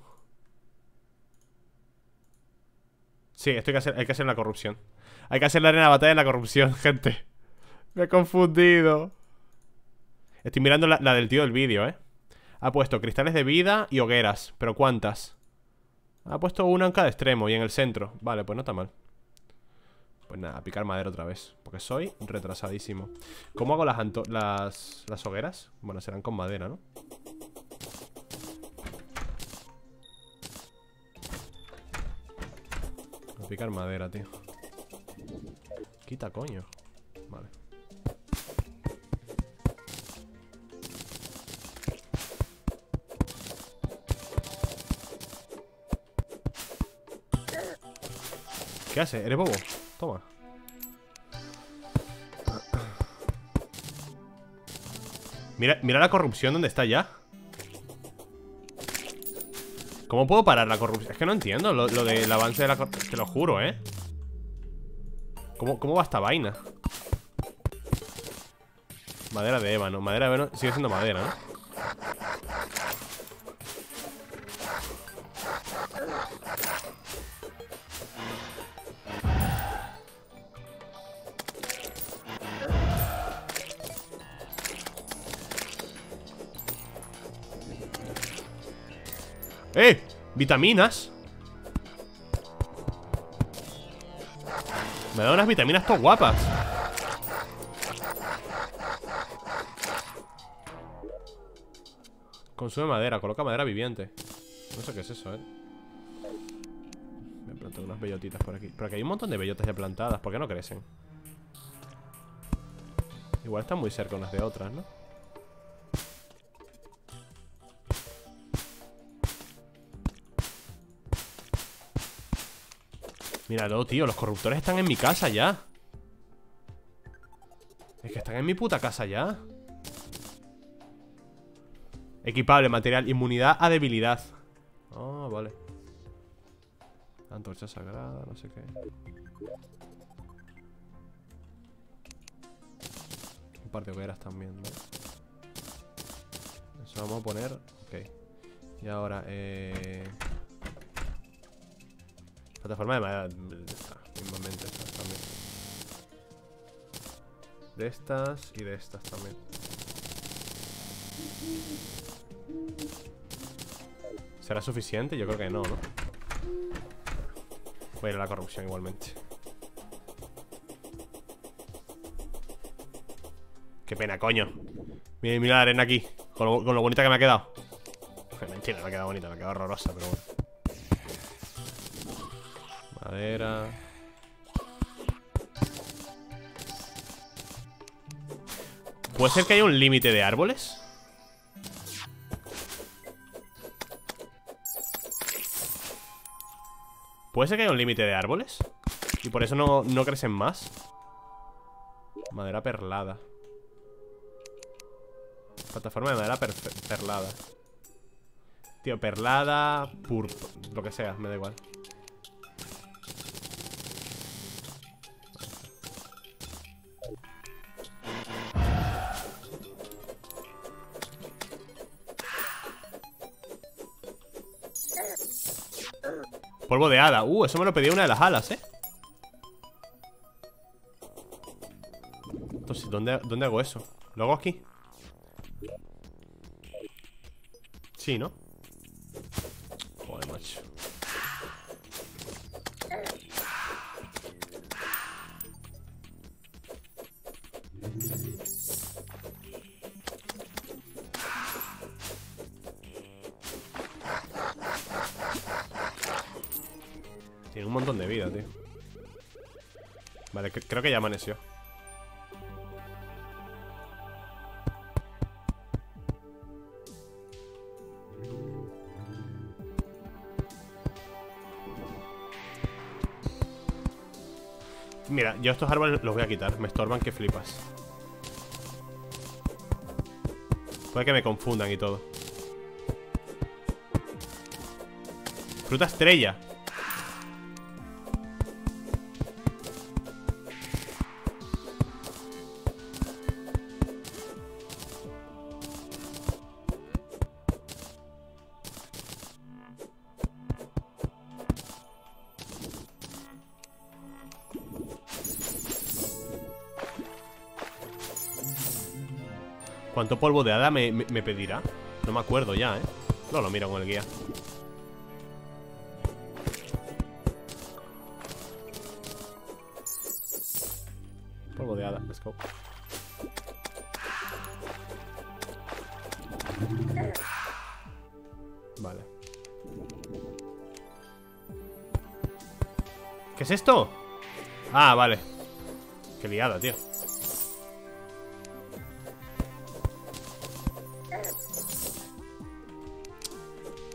Sí, esto hay que hacer, hay que hacer en la corrupción. Hay que hacer la arena de batalla en la corrupción, gente. Me he confundido. Estoy mirando la, la del tío del vídeo, ¿eh? Ha puesto cristales de vida y hogueras. ¿Pero cuántas? Ha puesto una en cada extremo y en el centro. Vale, pues no está mal. Pues nada, a picar madera otra vez, porque soy retrasadísimo. ¿Cómo hago las, las, las hogueras? Bueno, serán con madera, ¿no? A picar madera, tío. Quita, coño. Vale. ¿Qué hace? ¿Eres bobo? Toma. Mira, mira la corrupción donde está ya. ¿Cómo puedo parar la corrupción? Es que no entiendo lo, lo del avance de la corrupción. Te lo juro, ¿eh? ¿Cómo, ¿Cómo va esta vaina? Madera de ébano. Madera de ébano sigue siendo madera, ¿no? ¡Eh! ¡Vitaminas! Me da unas vitaminas todas guapas. Consume madera, coloca madera viviente. No sé qué es eso, eh. Me he plantado unas bellotitas por aquí. Pero aquí hay un montón de bellotas ya plantadas. ¿Por qué no crecen? Igual están muy cerca unas de otras, ¿no? Míralo, tío, los corruptores están en mi casa ya. Es que están en mi puta casa ya. Equipable, material, inmunidad a debilidad. Ah, vale. Antorcha sagrada, no sé qué. Un par de hogueras también, ¿no? Eso vamos a poner. Ok. Y ahora, eh... plataforma de madera. Mismamente estas también. De estas y de estas también. ¿Será suficiente? Yo creo que no, ¿no? Voy a ir a la corrupción igualmente. Qué pena, coño. Mira, mira la arena aquí. Con lo, con lo bonita que me ha quedado. Mentira, me ha quedado bonita, me ha quedado horrorosa, pero bueno. Madera. ¿Puede ser que haya un límite de árboles? ¿Puede ser que haya un límite de árboles? Y por eso no, no crecen más. Madera perlada. Plataforma de madera per perlada. Tío, perlada, purp, lo que sea, me da igual. Polvo de hada. Uh, eso me lo pedía una de las alas, ¿eh? Entonces, ¿dónde, ¿dónde hago eso? ¿Lo hago aquí? Sí, ¿no? Joder, macho. Un montón de vida, tío. Vale, creo que ya amaneció. Mira, yo estos árboles los voy a quitar. Me estorban que flipas. Puede que me confundan y todo. Fruta estrella. ¿Cuánto polvo de hada me, me, me pedirá? No me acuerdo ya, ¿eh? No lo miro con el guía. Polvo de hada, let's go. Vale. ¿Qué es esto? Ah, vale. Qué liada, tío.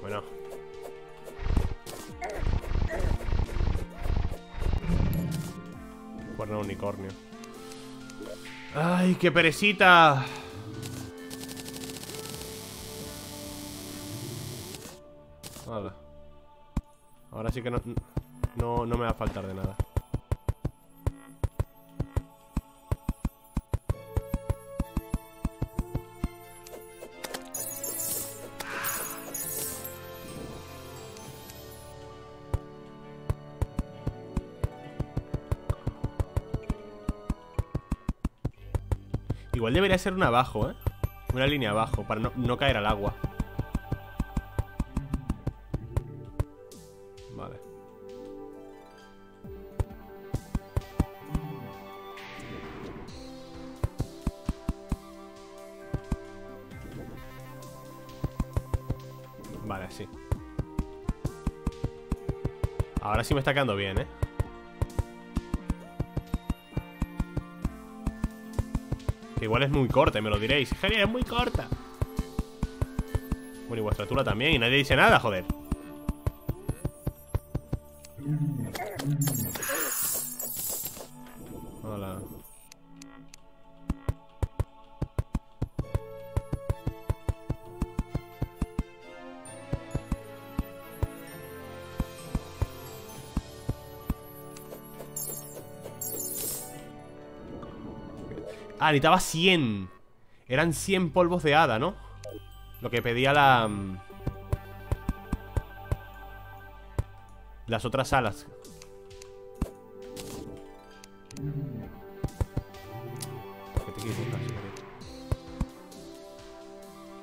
Bueno. Cuerno unicornio. ¡Ay, qué perecita! Vale. Ahora sí que no, no, no me va a faltar de nada. Igual debería ser una abajo, ¿eh? Una línea abajo, para no, no caer al agua. Vale. Vale, sí. Ahora sí me está quedando bien, ¿eh? Igual es muy corta, me lo diréis. Gerier, es muy corta. Bueno, y vuestra tula también. Y nadie dice nada, joder. Hola. Ah, necesitaba cien. Eran cien polvos de hada, ¿no? Lo que pedía la... Las otras alas.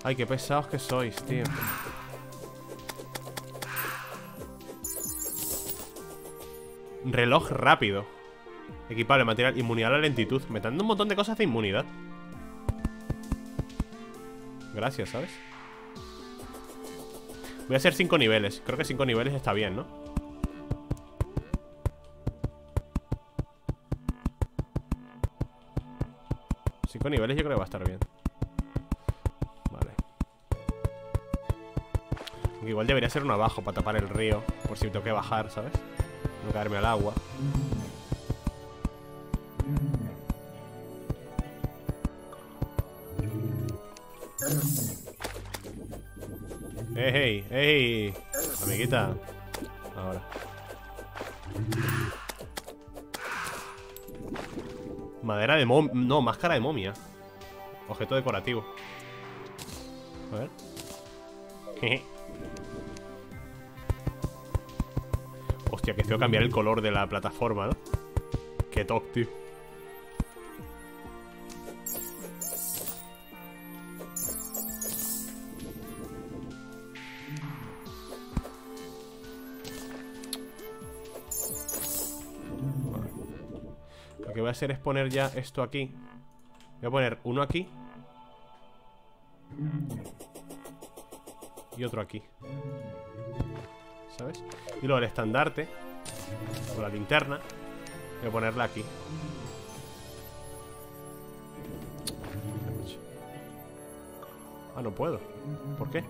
Ay, qué pesados que sois, tío. Reloj rápido. Equipable, material, inmunidad a la lentitud. Me están dando un montón de cosas de inmunidad. Gracias, ¿sabes? Voy a hacer cinco niveles. Creo que cinco niveles está bien, ¿no? cinco niveles yo creo que va a estar bien. Vale. Igual debería ser uno abajo para tapar el río, por si tengo que bajar, ¿sabes? No caerme al agua. ¡Ey! ¡Ey! Amiguita. Ahora. Madera de momia. No, máscara de momia. Objeto decorativo. A ver. Jeje. Hostia, que tengo que cambiar el color de la plataforma, ¿no? Qué top, tío. Es poner ya esto aquí. Voy a poner uno aquí y otro aquí, ¿sabes? Y luego el estandarte o la linterna voy a ponerla aquí. Ah, no puedo. ¿Por qué?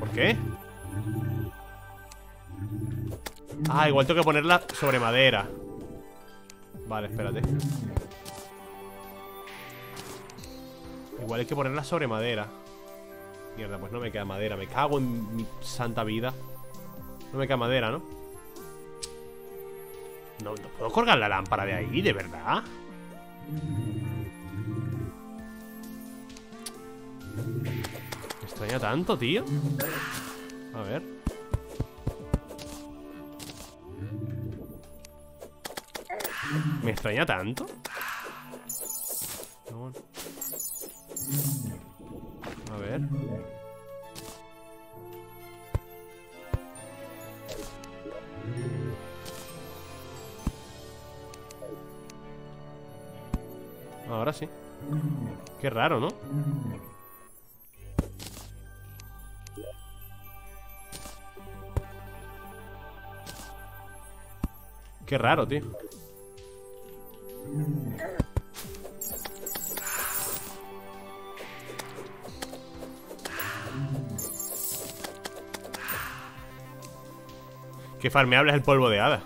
¿Por qué? Ah, igual tengo que ponerla sobre madera. Vale, espérate. Igual hay que ponerla sobre madera. Mierda, pues no me queda madera. Me cago en mi santa vida. No me queda madera, ¿no? No, no puedo colgar la lámpara de ahí, ¿de verdad? Me extraña tanto, tío. A ver. ¿Me extraña tanto? A ver. Ahora sí. Qué raro, ¿no? Qué raro, tío. Qué farmeable es el polvo de hada.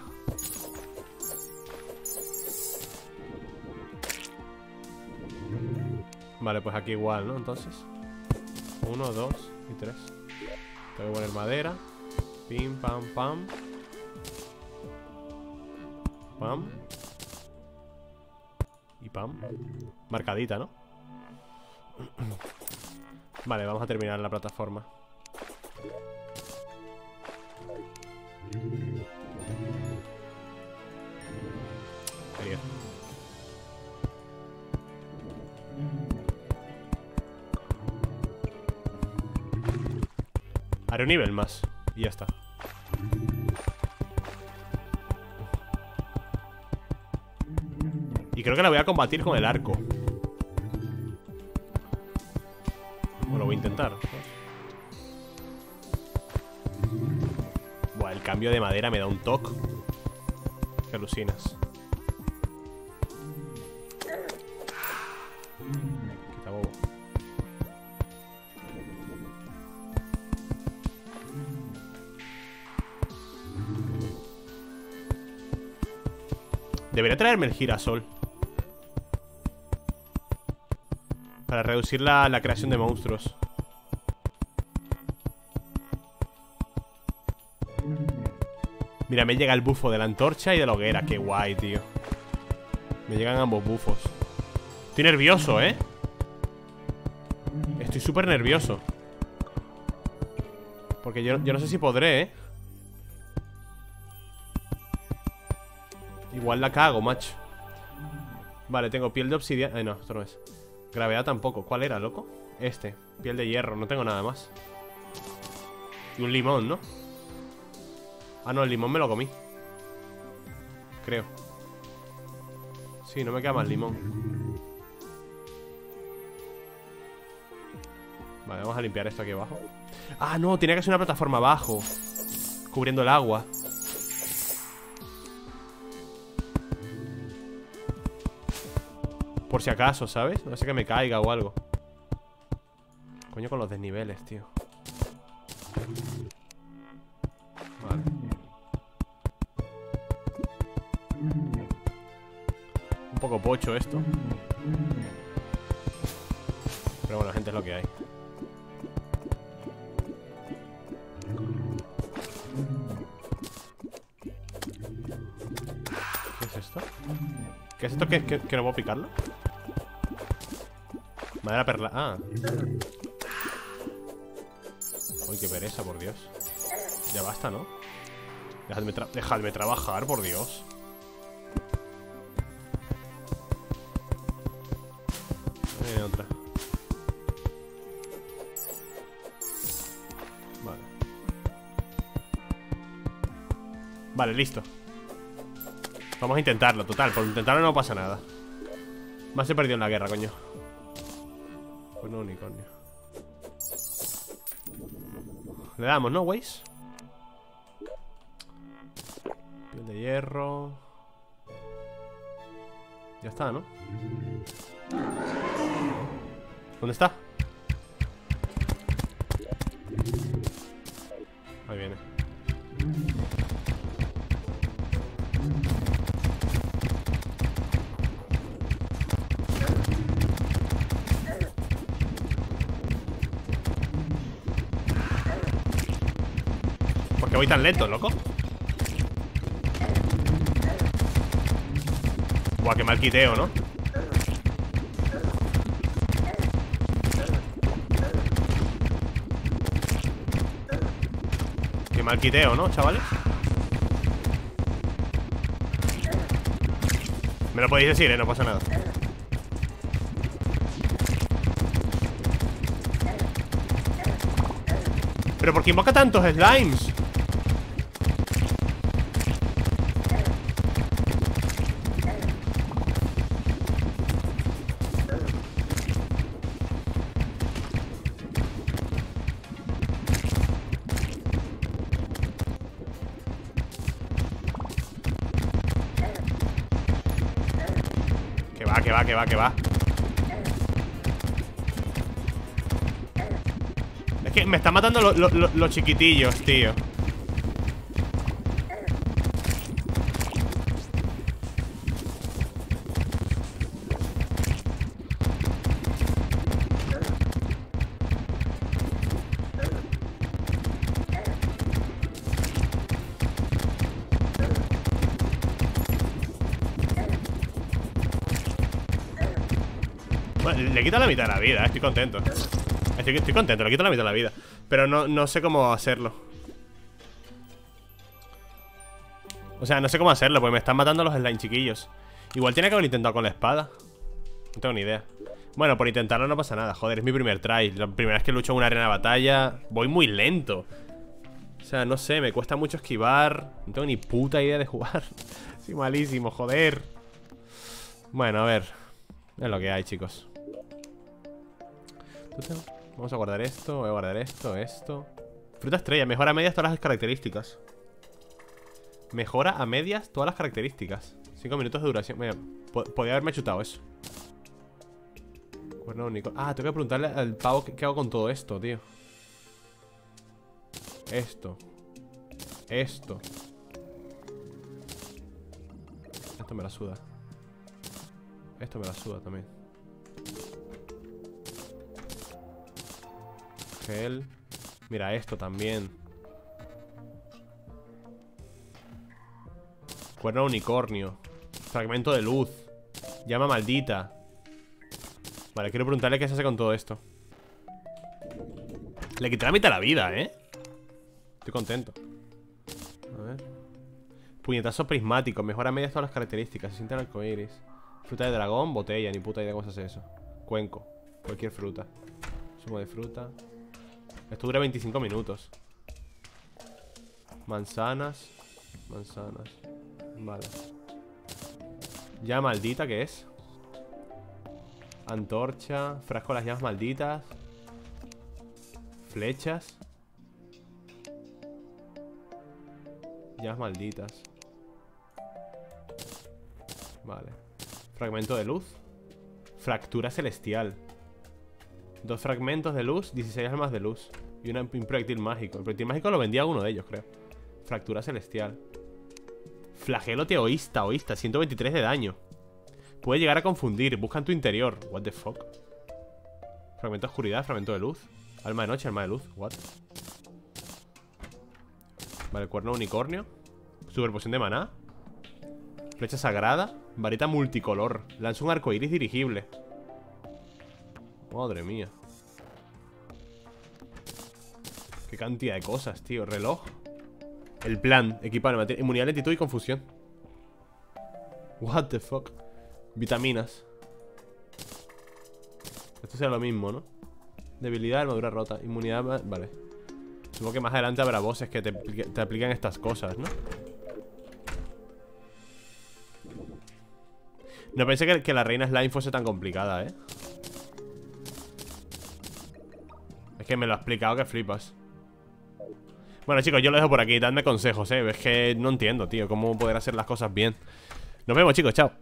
Vale, pues aquí igual, ¿no? Entonces uno, dos y tres. Tengo que poner madera. Pim, pam, pam. Pam. Y pam. Marcadita, ¿no? Vale, vamos a terminar la plataforma. Gerier. Haré un nivel más y ya está. Y creo que la voy a combatir con el arco. O lo voy a intentar. Buah, el cambio de madera me da un toque que alucinas. Quita bobo. Debería traerme el girasol para reducir la, la creación de monstruos. Mira, me llega el bufo de la antorcha y de la hoguera. Qué guay, tío. Me llegan ambos bufos. Estoy nervioso, ¿eh? Estoy súper nervioso. Porque yo, yo no sé si podré, ¿eh? Igual la cago, macho. Vale, tengo piel de obsidiana. Ay, no, esto no es. Gravedad tampoco. ¿Cuál era, loco? Este, piel de hierro, no tengo nada más. Y un limón, ¿no? Ah, no, el limón me lo comí. Creo. Sí, no me queda más limón. Vale, vamos a limpiar esto aquí abajo. Ah, no, tenía que ser una plataforma abajo, cubriendo el agua. Por si acaso, ¿sabes? No sé que me caiga o algo. Coño con los desniveles, tío. Vale. Un poco pocho esto. Pero bueno, gente, es lo que hay. ¿Qué es esto? ¿Qué es esto que, que, que no puedo picarlo? Madera perla. Ah. Uy, qué pereza, por Dios. Ya basta, ¿no? Dejadme, tra dejadme trabajar, por Dios. Viene otra. Vale. Vale, listo. Vamos a intentarlo, total. Por intentarlo no pasa nada. Más se perdió en la guerra, coño. Pues no, unicornio. Le damos, ¿no, Waze? Piel de hierro. Ya está, ¿no? ¿Dónde está? Ahí viene. Que voy tan lento, loco. Buah, qué mal quiteo, ¿no? Qué mal quiteo, ¿no, chavales? Me lo podéis decir, eh, no pasa nada. ¿Pero por qué invoca tantos slimes? Que va, que va, que va, que va. Que me están matando lo, lo, lo, los chiquitillos, tío. Bueno, le quita la mitad de la vida, estoy contento. Estoy, estoy contento, le quito la mitad de la vida. Pero no, no sé cómo hacerlo. O sea, no sé cómo hacerlo, porque me están matando los slime chiquillos. Igual tiene que haber intentado con la espada. No tengo ni idea. Bueno, por intentarlo no pasa nada. Joder, es mi primer try. La primera vez que lucho en una arena de batalla. Voy muy lento. O sea, no sé, me cuesta mucho esquivar. No tengo ni puta idea de jugar. Soy malísimo, joder. Bueno, a ver. Es lo que hay, chicos. Vamos a guardar esto, voy a guardar esto, esto. Fruta estrella, mejora a medias todas las características. Mejora a medias todas las características. cinco minutos de duración. Mira, podía haberme chutado eso. Cuerno único. Ah, tengo que preguntarle al pavo qué hago con todo esto, tío. Esto. Esto. Esto me la suda. Esto me la suda también. Gel. Mira esto también. Cuerno de unicornio. Fragmento de luz. Llama maldita. Vale, quiero preguntarle qué se hace con todo esto. Le quité la mitad de la vida, eh. Estoy contento. A ver. Puñetazo prismático. Mejora medias todas las características. Se siente el arcoiris. Fruta de dragón, botella. Ni puta idea cómo se hace eso. Cuenco. Cualquier fruta. Zumo de fruta. Esto dura veinticinco minutos. Manzanas. Manzanas. Vale. Llama maldita, ¿qué es? Antorcha. Frasco de las llamas malditas. Flechas. Llamas malditas. Vale. Fragmento de luz. Fractura celestial. Dos fragmentos de luz, dieciséis almas de luz. Y un proyectil mágico. El proyectil mágico lo vendía uno de ellos, creo. Fractura celestial. Flagelo teoísta, oísta. ciento veintitrés de daño. Puede llegar a confundir. Busca en tu interior. What the fuck. Fragmento de oscuridad, fragmento de luz. Alma de noche, alma de luz. What. Vale, cuerno de unicornio. Superposición de maná. Flecha sagrada. Varita multicolor. Lanza un arco iris dirigible. Madre mía. Qué cantidad de cosas, tío. Reloj. El plan. Equipar inmunidad, lentitud y confusión. What the fuck. Vitaminas. Esto será lo mismo, ¿no? Debilidad, armadura rota. Inmunidad, vale. Supongo que más adelante habrá voces que te, que te aplican estas cosas, ¿no? No pensé que, que la reina slime fuese tan complicada, ¿eh? Es que me lo ha explicado que flipas. Bueno, chicos, yo lo dejo por aquí. Dadme consejos, eh. Es que no entiendo, tío, cómo poder hacer las cosas bien. Nos vemos, chicos, chao.